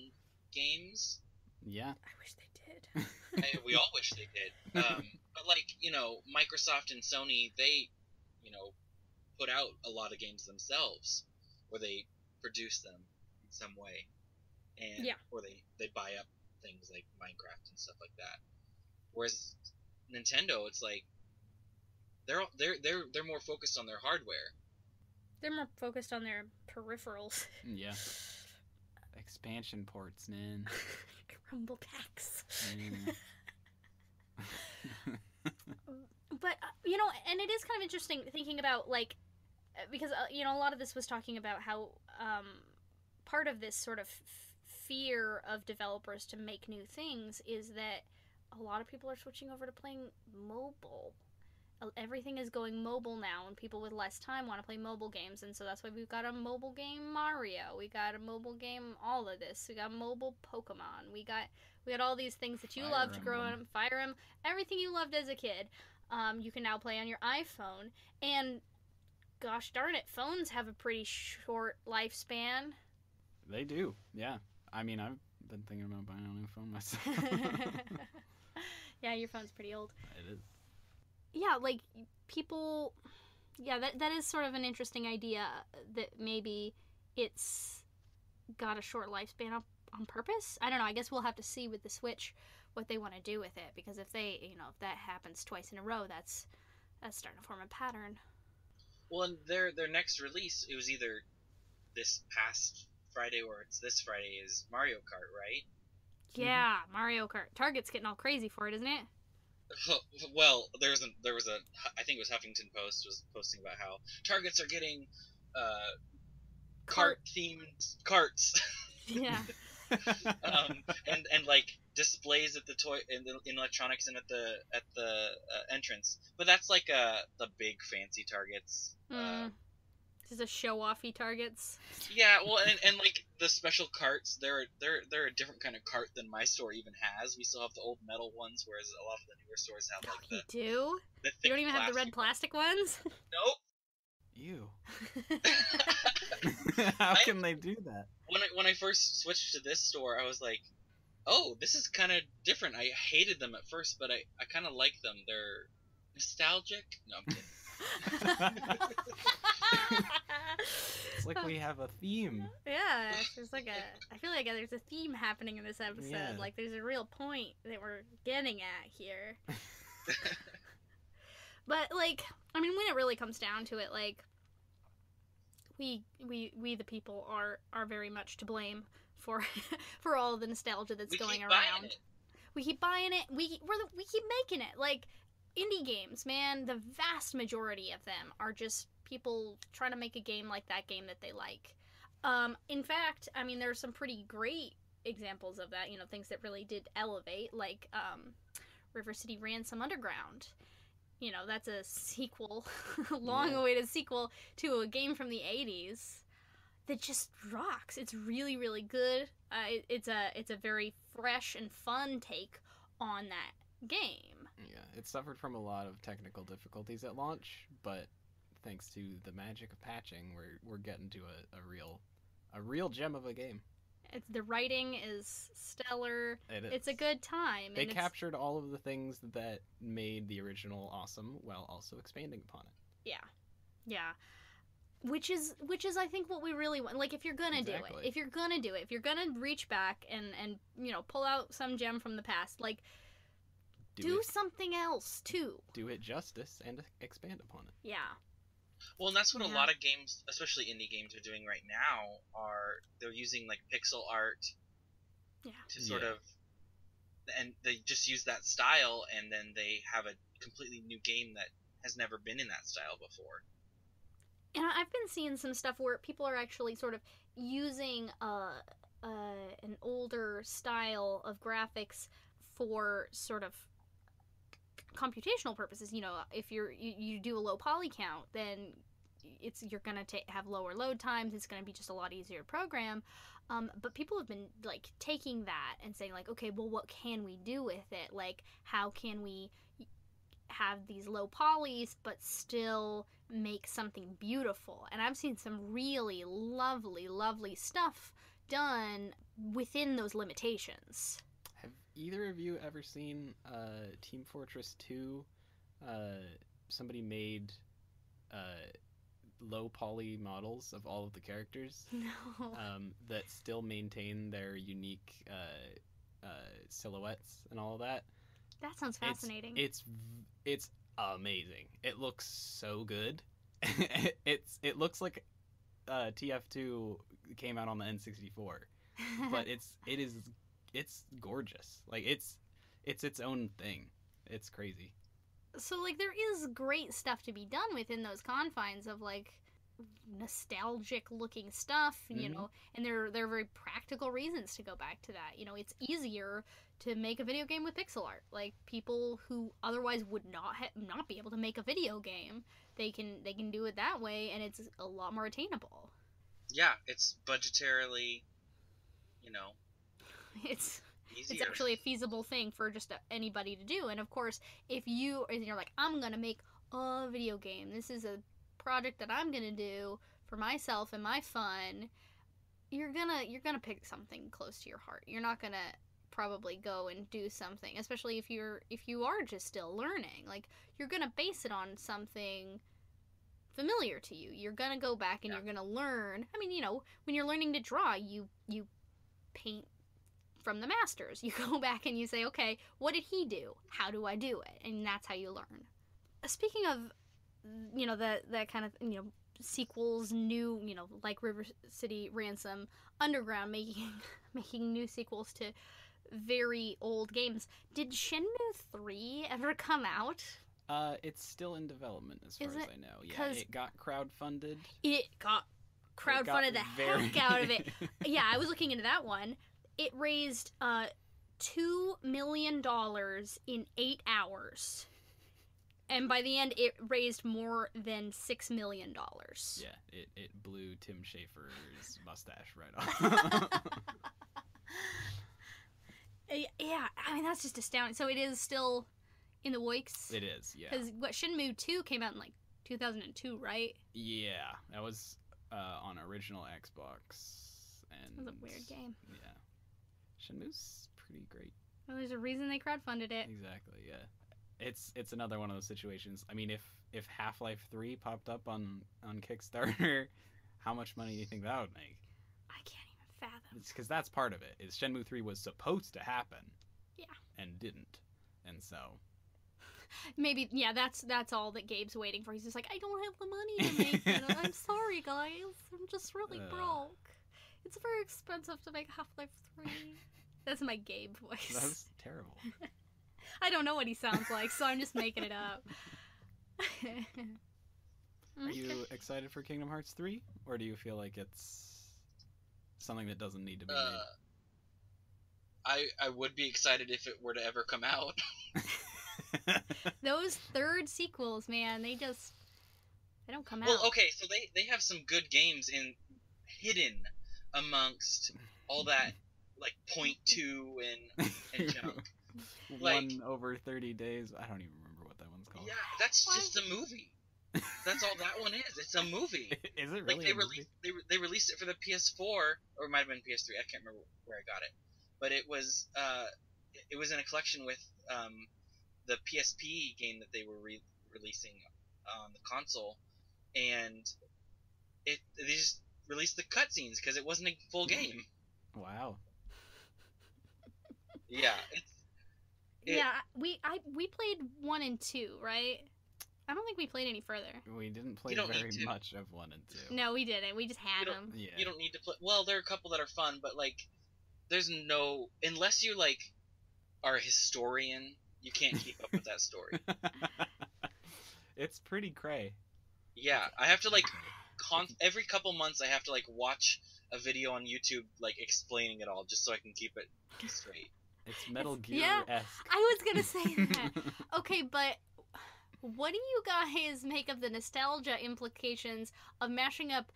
games. Yeah. I wish they did. I, we all wish they did. Um, but, like, you know, Microsoft and Sony, they, you know, put out a lot of games themselves, or they produce them in some way. And, yeah. Or they, they buy up things like Minecraft and stuff like that. Whereas Nintendo, it's like, they're they're they're they're more focused on their hardware. They're more focused on their peripherals. Yeah. Expansion ports, man. Rumble packs. But, you know, and it is kind of interesting thinking about, like, because, uh, you know, a lot of this was talking about how um, part of this sort of f fear of developers to make new things is that a lot of people are switching over to playing mobile. Everything is going mobile now, and people with less time want to play mobile games, and so that's why we've got a mobile game Mario, we got a mobile game all of this, we got mobile Pokemon, we got we got all these things that you Fire loved growing up, Fire Emblem, everything you loved as a kid, um, you can now play on your iPhone, and gosh darn it, phones have a pretty short lifespan. They do, yeah. I mean, I've been thinking about buying a new phone myself. Yeah, your phone's pretty old. It is. Yeah, like, people... Yeah, that that is sort of an interesting idea that maybe it's got a short lifespan on, on purpose. I don't know. I guess we'll have to see with the Switch what they want to do with it, because if they, you know, if that happens twice in a row, that's that's starting to form a pattern. Well, and their their next release, it was either this past Friday or it's this Friday, is Mario Kart, right? Yeah, mm-hmm. Mario Kart. Target's getting all crazy for it, isn't it? Well, there was a, there was a I think it was Huffington Post was posting about how Targets are getting uh, cart themed carts. Yeah. um, and and like displays at the toy in, the, in electronics and at the at the uh, entrance. But that's like uh the big fancy Targets. Mm. Uh, this is a show-offy Targets. Yeah, well, and, and like the special carts, they're they're they're a different kind of cart than my store even has. We still have the old metal ones, whereas a lot of the newer stores have like the. You do? The thick you don't even have the red plastic ones. Nope. Ew. How I, can they do that? When I, when I first switched to this store, I was like, "Oh, this is kind of different." I hated them at first, but I I kind of like them. They're nostalgic. No, I'm kidding. It's like we have a theme. Yeah, there's like a. I feel like there's a theme happening in this episode. Yeah. Like there's a real point that we're getting at here. But like, I mean, when it really comes down to it, like, we we we the people are are very much to blame for for all the nostalgia that's we going keep around. Buying it. We keep buying it. We we're the, we keep making it like. Indie games, man, the vast majority of them are just people trying to make a game like that game that they like. Um, in fact, I mean, there are some pretty great examples of that, you know, things that really did elevate, like um, River City Ransom Underground. You know, that's a sequel, long-awaited sequel to a game from the eighties that just rocks. It's really, really good. Uh, it, it's a it's a very fresh and fun take on that game. Yeah, it suffered from a lot of technical difficulties at launch, but thanks to the magic of patching, we're we're getting to a, a real a real gem of a game. It's, the writing is stellar. It is. It's a good time. They and captured it's... all of the things that made the original awesome while also expanding upon it. Yeah, yeah. Which is, which is, I think, what we really want. Like, if you're gonna exactly. do it, if you're gonna do it, if you're gonna reach back and and you know pull out some gem from the past, like. Do, do something else, too. Do it justice and expand upon it. Yeah. Well, and that's what yeah. a lot of games, especially indie games, are doing right now, are they're using, like, pixel art yeah. to sort yeah. of... And they just use that style, and then they have a completely new game that has never been in that style before. And I've been seeing some stuff where people are actually sort of using uh, uh, an older style of graphics for sort of... computational purposes. You know, if you're you, you do a low poly count, then it's you're gonna ta- have lower load times. It's gonna be just a lot easier to program. Um, but people have been like taking that and saying like, okay, well, what can we do with it? Like, how can we have these low polys but still make something beautiful? And I've seen some really lovely, lovely stuff done within those limitations. Have either of you ever seen uh, Team Fortress two? Uh, somebody made uh, low poly models of all of the characters no. um, that still maintain their unique uh, uh, silhouettes and all of that. That sounds fascinating. It's it's, it's amazing. It looks so good. it, it's it looks like uh, T F two came out on the N sixty-four, but it's it is. It's gorgeous. Like, it's it's its own thing. It's crazy. So, like, there is great stuff to be done within those confines of, like, nostalgic-looking stuff, you mm-hmm. know, and there, there are very practical reasons to go back to that. You know, it's easier to make a video game with pixel art. Like, people who otherwise would not ha- not be able to make a video game, they can they can do it that way, and it's a lot more attainable. Yeah, it's budgetarily, you know... It's easier. It's actually a feasible thing for just anybody to do. And of course, if you if you're like, I'm gonna make a video game. This is a project that I'm gonna do for myself and my fun. you're gonna you're gonna pick something close to your heart. You're not gonna probably go and do something, especially if you're if you are just still learning. Like, you're gonna base it on something familiar to you. You're gonna go back and yeah. you're gonna learn. I mean, you know, when you're learning to draw, you you paint from the masters. You go back and you say, okay, what did he do? How do I do it? And that's how you learn. Speaking of, you know, that that kind of, you know, sequels, new, you know, like River City Ransom, Underground making making new sequels to very old games. Did Shenmue three ever come out? Uh, it's still in development, as Is far it? as I know. Yeah, it got crowdfunded. It got crowdfunded it got the very... heck out of it. Yeah, I was looking into that one. It raised uh two million dollars in eight hours. And by the end, it raised more than six million dollars. Yeah, it, it blew Tim Schafer's mustache right off. Yeah, I mean, that's just astounding. So it is still in the works? It is, yeah. Because what, Shenmue two came out in, like, two thousand two, right? Yeah, that was uh, on original Xbox. And that was a weird game. Yeah. Shenmue's pretty great. Well, there's a reason they crowdfunded it. Exactly, yeah. It's it's another one of those situations. I mean, if, if Half-Life three popped up on, on Kickstarter, how much money do you think that would make? I can't even fathom. It's because that's part of it, is Shenmue three was supposed to happen. Yeah. And didn't. And so... Maybe, yeah, that's that's all that Gabe's waiting for. He's just like, I don't have the money to make it. I'm sorry, guys. I'm just really uh, broke. It's very expensive to make Half-Life three. That's my Gabe voice. That was terrible. I don't know what he sounds like, so I'm just making it up. Are you excited for Kingdom Hearts three? Or do you feel like it's something that doesn't need to be uh, made? I, I would be excited if it were to ever come out. Those third sequels, man, they just... They don't come well, out. Well, okay, so they, they have some good games in hidden amongst all that, like, point two and, and junk. Like, one over thirty days. I don't even remember what that one's called. Yeah, that's what? Just a movie. That's all that one is. It's a movie. Is it really? Like, they released they, re they released it for the P S four, or it might have been P S three. I can't remember where I got it, but it was uh, it was in a collection with um, the P S P game that they were re releasing on the console, and it they just released the cutscenes because it wasn't a full game. Wow. Yeah. It's, It, yeah, we I we played one and two, right? I don't think we played any further. We didn't play very much of one and two. No, we didn't. We just had you them. Yeah. You don't need to play. Well, there are a couple that are fun, but like, there's no unless you like are a historian, you can't keep up with that story. It's pretty cray. Yeah, I have to like con every couple months. I have to like watch a video on YouTube like explaining it all just so I can keep it straight. It's Metal Gear-esque. Yeah, I was going to say that. Okay, but what do you guys make of the nostalgia implications of mashing up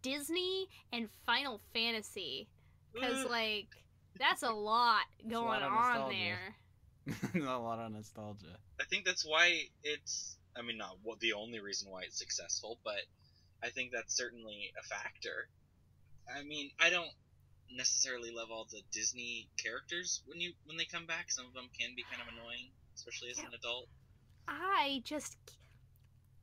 Disney and Final Fantasy? Because, like, that's a lot going a lot on there. There's a lot of nostalgia. I think that's why it's, I mean, not the only reason why it's successful, but I think that's certainly a factor. I mean, I don't necessarily love all the Disney characters when you when they come back. Some of them can be kind of annoying, especially as yeah. an adult. I just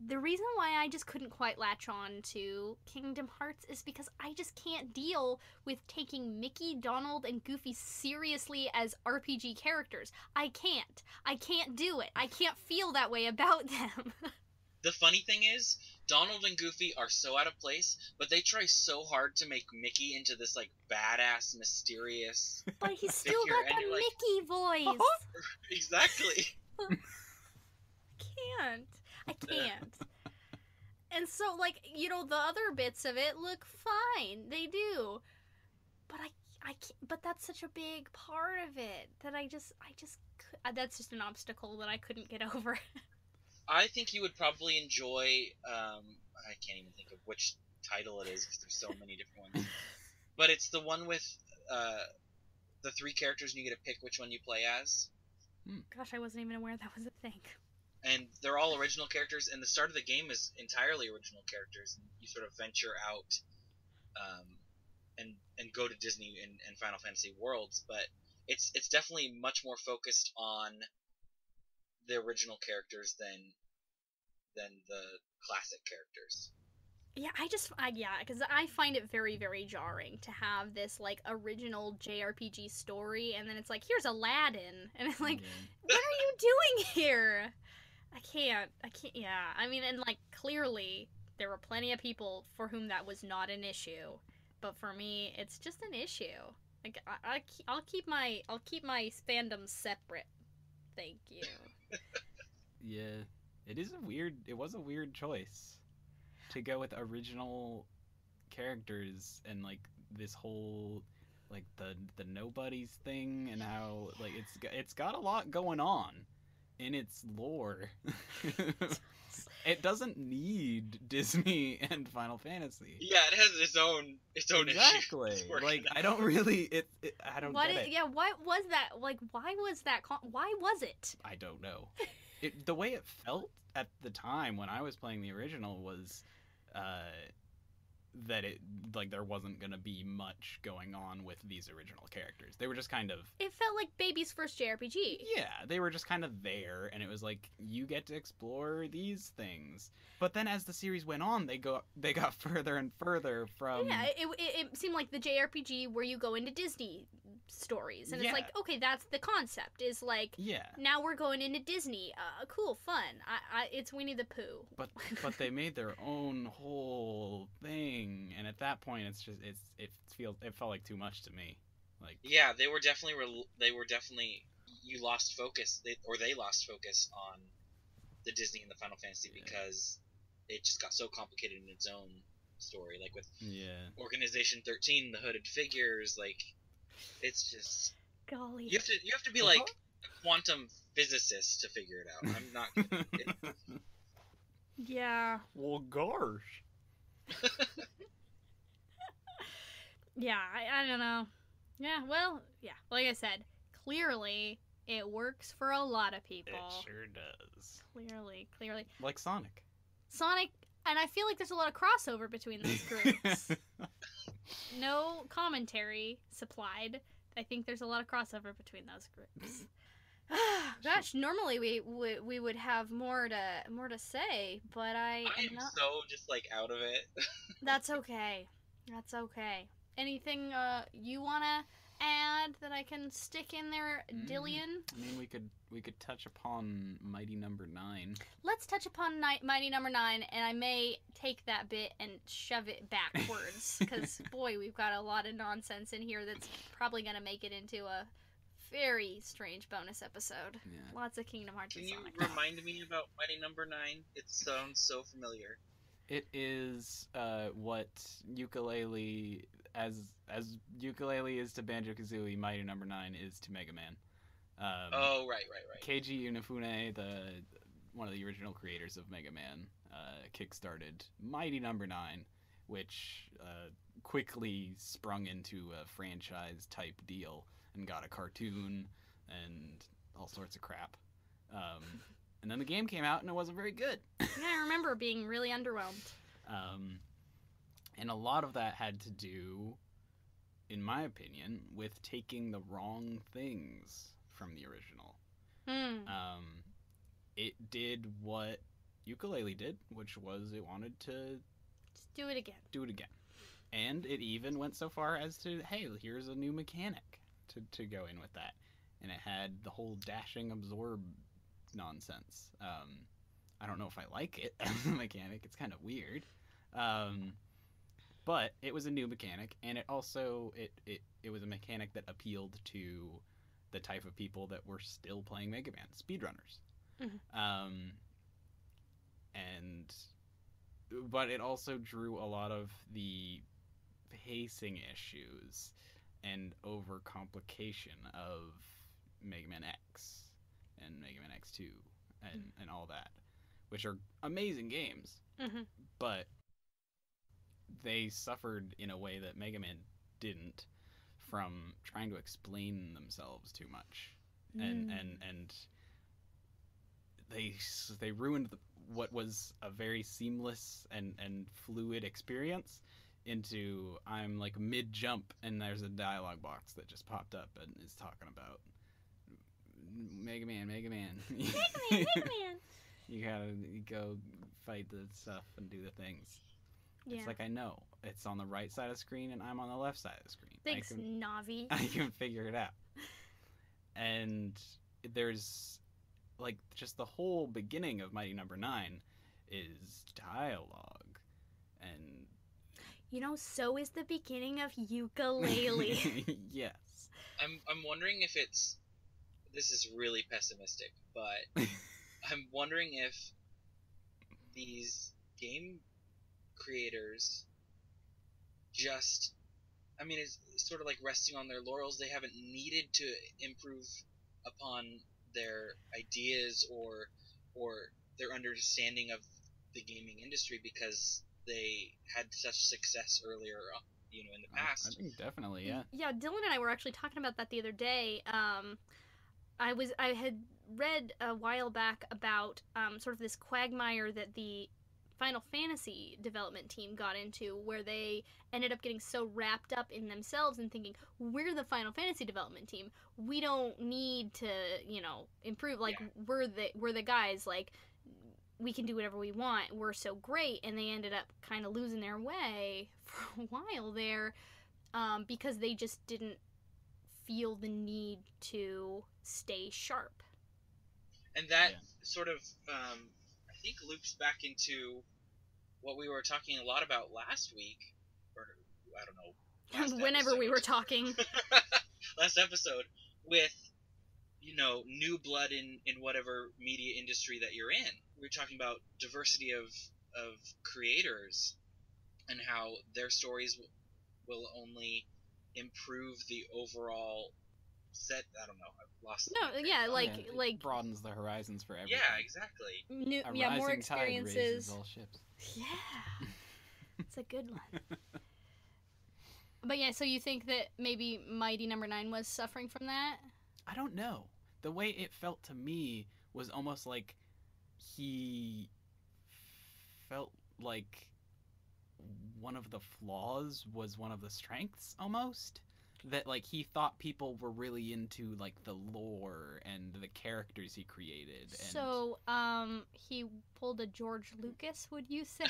the reason why I just couldn't quite latch on to Kingdom Hearts is because I just can't deal with taking Mickey, Donald, and Goofy seriously as R P G characters. I can't. I can't do it. I can't feel that way about them. The funny thing is, Donald and Goofy are so out of place, but they try so hard to make Mickey into this, like, badass, mysterious But he's figure, still got that like, Mickey voice. Oh. Exactly. I can't. I can't. And so, like, you know, the other bits of it look fine. They do. But I, I can't, but that's such a big part of it that I just, I just, that's just an obstacle that I couldn't get over. I think you would probably enjoy, um, I can't even think of which title it is because there's so many different ones, but it's the one with uh, the three characters and you get to pick which one you play as. Gosh, I wasn't even aware that was a thing. And they're all original characters, and the start of the game is entirely original characters. And you sort of venture out um, and and go to Disney and, and Final Fantasy Worlds, but it's it's definitely much more focused on the original characters than than the classic characters. Yeah, I just, I, yeah, because I find it very, very jarring to have this, like, original J R P G story, and then it's like, here's Aladdin, and it's like, mm-hmm. what are you doing here? I can't, I can't, yeah, I mean, and, like, clearly, there were plenty of people for whom that was not an issue, but for me, it's just an issue. Like, I, I, I'll keep my, I'll keep my fandom separate. Thank you. Yeah, it is a weird, it was a weird choice. To go with original characters and like this whole like the the nobodies thing and how like it's it's got a lot going on in its lore. It doesn't need Disney and Final Fantasy. Yeah, it has its own its own exactly. Issue. Like I don't really it, it I don't what get it, it. Yeah, what was that? Like why was that con why was it? I don't know. It the way it felt at the time when I was playing the original was Uh, that it like there wasn't gonna be much going on with these original characters. They were just kind of. It felt like baby's first J R P G. Yeah, they were just kind of there, and it was like you get to explore these things. But then as the series went on, they go they got further and further from. Yeah, it it, it seemed like the J R P G where you go into Disney stories, and yeah. It's like okay, that's the concept. Is like yeah, now we're going into Disney. Uh, cool, fun. I, I it's Winnie the Pooh. But but they made their own whole thing. And at that point, it's just it's it feels it felt like too much to me. Like yeah, they were definitely re they were definitely you lost focus they, or they lost focus on the Disney and the Final Fantasy yeah. because it just got so complicated in its own story. Like with yeah, Organization thirteen, the hooded figures. Like it's just golly, you have to you have to be uh-huh. like a quantum physicist to figure it out. I'm not. Gonna, it, yeah. Well, gosh. Yeah, I, I don't know. Yeah, well, yeah. Like I said, clearly it works for a lot of people. It sure does. Clearly, clearly. Like Sonic. Sonic, and I feel like there's a lot of crossover between those groups. No commentary supplied. I think there's a lot of crossover between those groups. Gosh, normally we, we we would have more to more to say, but I I am, am not... so just like out of it. That's okay. That's okay. Anything uh you wanna add that I can stick in there, mm. Dillian? I mean, we could we could touch upon Mighty Number Nine. Let's touch upon Night Mighty Number Nine, and I may take that bit and shove it backwards because boy, we've got a lot of nonsense in here that's probably gonna make it into a very strange bonus episode. Yeah. Lots of Kingdom Hearts. Can you remind me about Mighty Number Nine? It sounds so familiar. It is uh, what Yooka-Laylee as as Yooka-Laylee is to Banjo-Kazooie, Mighty Number Nine is to Mega Man. Um, oh right, right, right. Keiji Inafune, the one of the original creators of Mega Man, uh, kickstarted Mighty Number Nine, which uh, quickly sprung into a franchise type deal. And got a cartoon and all sorts of crap. Um, and then the game came out and it wasn't very good. Yeah, I remember being really underwhelmed. Um, and a lot of that had to do, in my opinion, with taking the wrong things from the original. Mm. Um, it did what Yooka-Laylee did, which was it wanted to... Just do it again. Do it again. And it even went so far as to, hey, here's a new mechanic. To, to go in with that, and it had the whole dashing absorb nonsense. Um, I don't know if I like it as a mechanic. It's kind of weird, um, but it was a new mechanic, and it also it, it it was a mechanic that appealed to the type of people that were still playing Mega Man, speedrunners, mm-hmm. um, and but it also drew a lot of the pacing issues and overcomplication of Mega Man X and Mega Man X two and, mm. and all that, which are amazing games, mm-hmm. but they suffered in a way that Mega Man didn't from trying to explain themselves too much. Mm. And, and, and they, they ruined the, what was a very seamless and, and fluid experience into, I'm like mid jump and there's a dialogue box that just popped up and is talking about Mega Man, Mega Man. Mega Man, Mega Man. You gotta go fight the stuff and do the things. Yeah. It's like, I know. It's on the right side of the screen and I'm on the left side of the screen. Thanks, I can, Navi. I can figure it out. And there's, like, just the whole beginning of Mighty Number Nine is dialogue. And... you know, so is the beginning of Yooka-Laylee. Yes. I'm, I'm wondering if it's... this is really pessimistic, but I'm wondering if these game... creators just, I mean, it's sort of like resting on their laurels. They haven't needed to improve upon their ideas or or their understanding of the gaming industry because they had such success earlier, you know, in the past. I think definitely, yeah. Yeah, Dylan and I were actually talking about that the other day. Um, I was I had read a while back about um, sort of this quagmire that the Final Fantasy development team got into, where they ended up getting so wrapped up in themselves and thinking, we're the Final Fantasy development team, we don't need to, you know, improve, like, yeah. we're the we're the guys, like, we can do whatever we want, we're so great. And they ended up kind of losing their way for a while there, um, because they just didn't feel the need to stay sharp. And that yeah. sort of um, I think loops back into what we were talking a lot about last week, or I don't know, whenever episode. we were talking last episode, with, you know, new blood in, in whatever media industry that you're in. We were talking about diversity of, of creators and how their stories will, will only improve the overall set. I don't know, I've lost no the yeah like yeah, it like broadens the horizons for everything. Yeah, exactly. New, yeah, more experiences. Tide raises all ships. Yeah. It's a good one. But yeah, so you think that maybe Mighty Number Nine was suffering from that? I don't know. The way it felt to me was almost like he felt like one of the flaws was one of the strengths, almost. That, like, he thought people were really into, like, the lore and the characters he created. And... so, um, he pulled a George Lucas, would you say?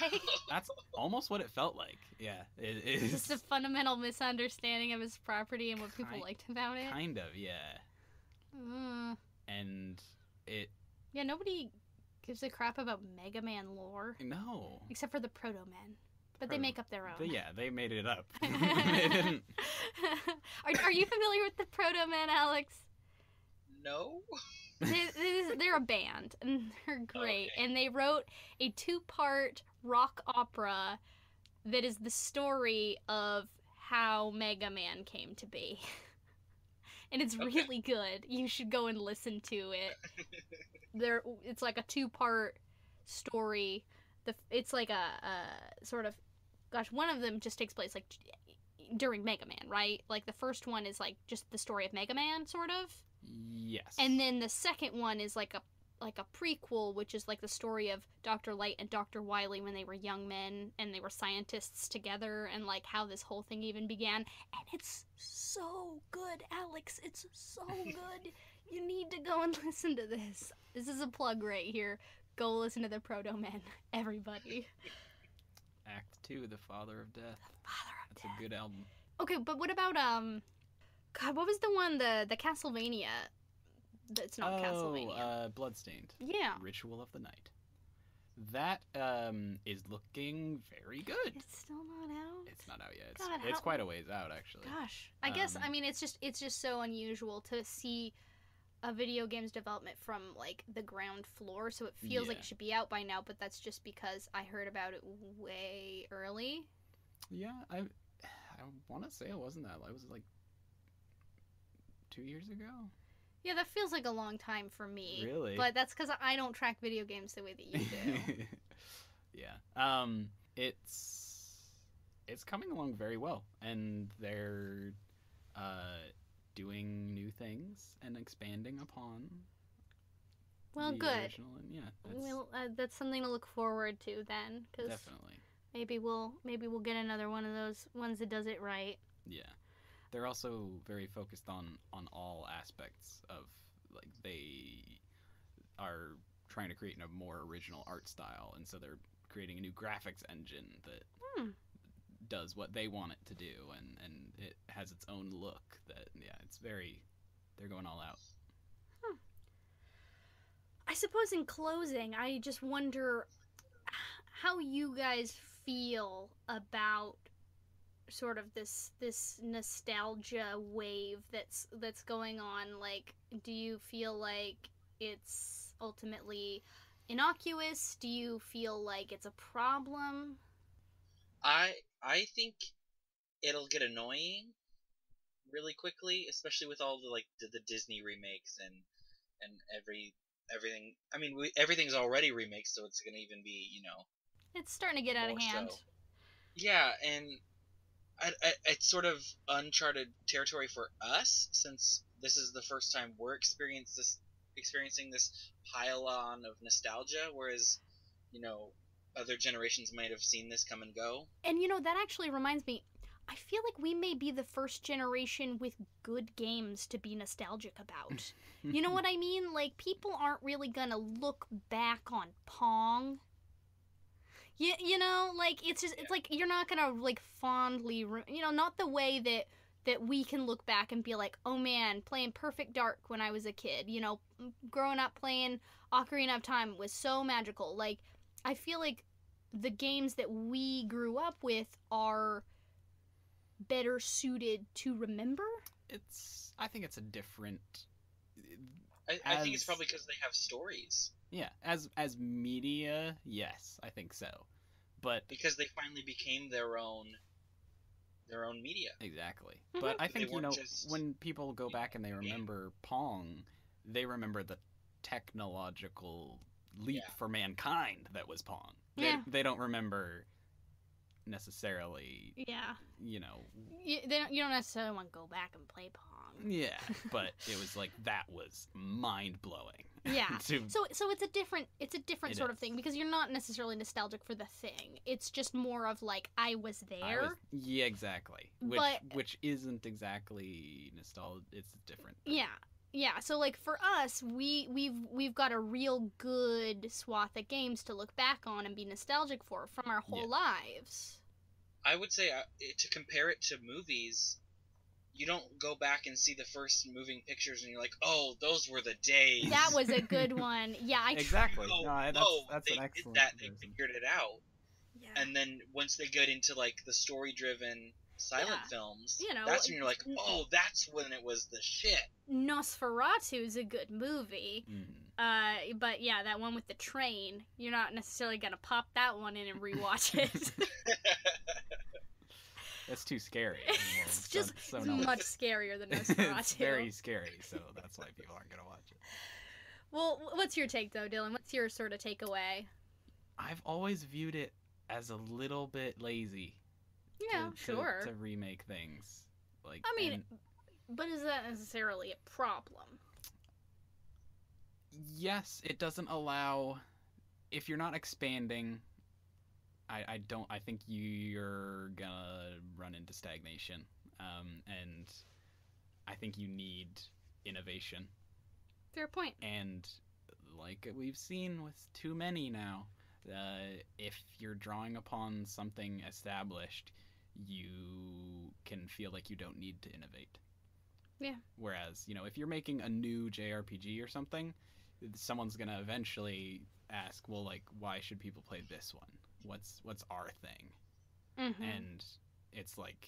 That's almost what it felt like, yeah. It is. Just a fundamental misunderstanding of his property and what kind, people liked about it. Kind of, yeah. Uh, and it... yeah, nobody gives a crap about Mega Man lore. No. Except for the Proto-Men. But they make up their own. Yeah, they made it up. They didn't. Are, are you familiar with the Proto-Men, Alex? No. They're, they're a band, and they're great. Okay. And they wrote a two-part rock opera that is the story of how Mega Man came to be. And it's okay. really good. You should go and listen to it. They're, it's like a two-part story. The, it's like a, a sort of... gosh, one of them just takes place, like, during Mega Man, right? Like, the first one is, like, just the story of Mega Man, sort of? Yes. And then the second one is, like, a like a prequel, which is, like, the story of Doctor Light and Doctor Wily when they were young men, and they were scientists together, and, like, how this whole thing even began. And it's so good, Alex! It's so good! You need to go and listen to this. This is a plug right here. Go listen to the Proto-Men, everybody. Act two, The Father of Death. The Father of That's Death. That's a good album. Okay, but what about, um... God, what was the one, the the Castlevania? That's not oh, Castlevania. Oh, uh, Bloodstained. Yeah. Ritual of the Night. That, um, is looking very good. It's still not out? It's not out yet. It's, God, it's how... quite a ways out, actually. Gosh. I um, guess, I mean, it's just it's just so unusual to see... a video game's development from, like, the ground floor, so it feels yeah. like it should be out by now, but that's just because I heard about it way early. Yeah, I I want to say it wasn't that. It was, like, two years ago. Yeah, that feels like a long time for me. Really? But that's because I don't track video games the way that you do. Yeah. Um, it's, it's coming along very well, and they're... Uh, doing new things and expanding upon well the good original, and yeah, that's... well uh, that's something to look forward to then, because definitely Maybe we'll maybe we'll get another one of those ones that does it right. Yeah. They're also very focused on, on all aspects of, like, they are trying to create a more original art style, and so they're creating a new graphics engine that hmm. does what they want it to do, and, and it has its own look that, yeah, it's very, they're going all out. Hmm. I suppose in closing, I just wonder how you guys feel about sort of this this nostalgia wave that's that's going on. Like, do you feel like it's ultimately innocuous? Do you feel like it's a problem? I I think it'll get annoying really quickly, especially with all the like the, the Disney remakes and and every everything. I mean, we, everything's already remakes, so it's gonna even be, you know, it's starting to get out of hand. So. Yeah, and I, I, it's sort of uncharted territory for us, since this is the first time we're experiencing this, experiencing this pile-on of nostalgia, whereas, you know, other generations might have seen this come and go. And, you know, that actually reminds me, I feel like we may be the first generation with good games to be nostalgic about. You know what I mean? Like, people aren't really gonna look back on Pong. You, you know, like, it's just, it's like, you're not gonna, like, fondly, re- you know, not the way that, that we can look back and be like, oh man, playing Perfect Dark when I was a kid, you know, growing up playing Ocarina of Time was so magical. Like, I feel like the games that we grew up with are better suited to remember. It's, I think it's a different... I, I as... think it's probably because they have stories. Yeah, as as media, yes, I think so. But because they finally became their own their own media. Exactly. Mm-hmm. But I think, you know, just, when people go back and they remember yeah. Pong, they remember the technological leap yeah. for mankind that was Pong. They, yeah. they don't remember necessarily, yeah. you know... You, they don't, you don't necessarily want to go back and play Pong. Yeah, but it was like, that was mind-blowing. Yeah. to... So so it's a different it's a different it sort is. of thing, because you're not necessarily nostalgic for the thing. It's just more of like, I was there. I was... Yeah, exactly. Which but... which isn't exactly nostalgic. It's different. But... Yeah. Yeah. So like for us, we we've we've got a real good swath of games to look back on and be nostalgic for from our whole yeah. lives. I would say uh, to compare it to movies, you don't go back and see the first moving pictures and you're like, oh, those were the days. That was a good one. Yeah, I exactly. Try. No, I, that's, that's they an excellent did that. Comparison. They figured it out. Yeah. And then once they get into like the story-driven silent yeah. films, you know, that's when you're like, oh, that's when it was the shit. Nosferatu is a good movie. Mm-hmm. Uh, but yeah, that one with the train, you're not necessarily gonna pop that one in and rewatch it. That's too scary. It's just so, so much else. Scarier than Nosferatu. It's very scary, so that's why people aren't going to watch it. Well, what's your take, though, Dylan? What's your sort of takeaway? I've always viewed it as a little bit lazy. Yeah, to, sure. To, to remake things. Like, I mean, and... but is that necessarily a problem? Yes, it doesn't allow... If you're not expanding... I, I don't. I think you're gonna run into stagnation, um, and I think you need innovation. Fair point. And like we've seen with too many now, uh, if you're drawing upon something established, you can feel like you don't need to innovate. Yeah. Whereas, you know, if you're making a new J R P G or something, someone's gonna eventually ask, well, like, why should people play this one? What's what's our thing? Mm-hmm. And it's like,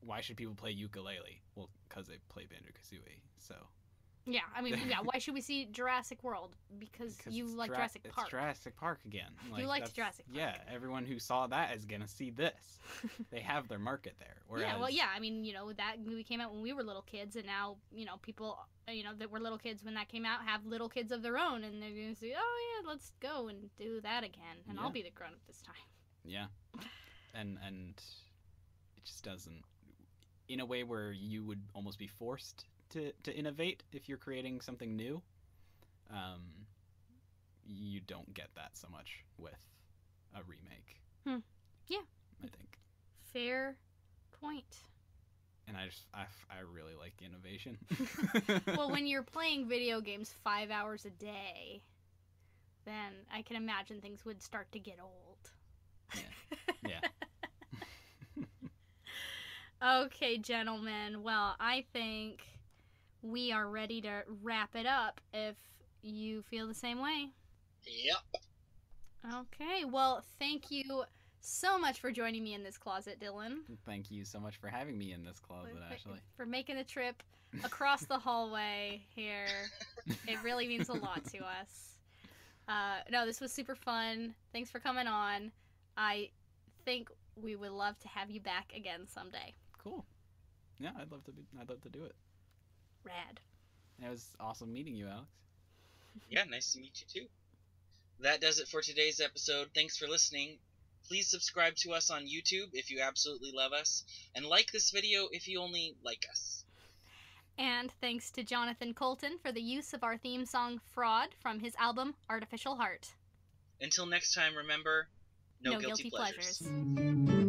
why should people play Yooka-Laylee? Well, because they play Banjo-Kazooie. So yeah, I mean, yeah. Why should we see Jurassic World? Because, because you like Jura- Jurassic Park. It's Jurassic Park again. Like, you liked Jurassic Park. Yeah, everyone who saw that is gonna see this. They have their market there. Whereas... Yeah, well, yeah. I mean, you know, that movie came out when we were little kids, and now, you know, people, you know, that were little kids when that came out have little kids of their own, and they're gonna say, oh yeah, let's go and do that again, and yeah. I'll be the grown up this time. Yeah, and and it just doesn't, in a way where you would almost be forced to to innovate if you're creating something new. Um, you don't get that so much with a remake. Hmm. Yeah. I think. Fair point. And I just, I, I really like innovation. Well, when you're playing video games five hours a day, then I can imagine things would start to get old. Yeah. Yeah. Okay, gentlemen. Well, I think we are ready to wrap it up if you feel the same way. Yep. Okay. Well, thank you so much for joining me in this closet, Dylan. Thank you so much for having me in this closet, for, Ashley. For making the trip across the hallway here. It really means a lot to us. Uh, no, this was super fun. Thanks for coming on. I think we would love to have you back again someday. Cool. Yeah, I'd love to be, I'd love to do it. Rad. It was awesome meeting you, Alex. Yeah, nice to meet you too. That does it for today's episode. Thanks for listening. Please subscribe to us on YouTube if you absolutely love us, and like this video if you only like us. And thanks to Jonathan Colton for the use of our theme song, Fraud, from his album, Artificial Heart. Until next time, remember, no, no guilty, guilty pleasures. pleasures.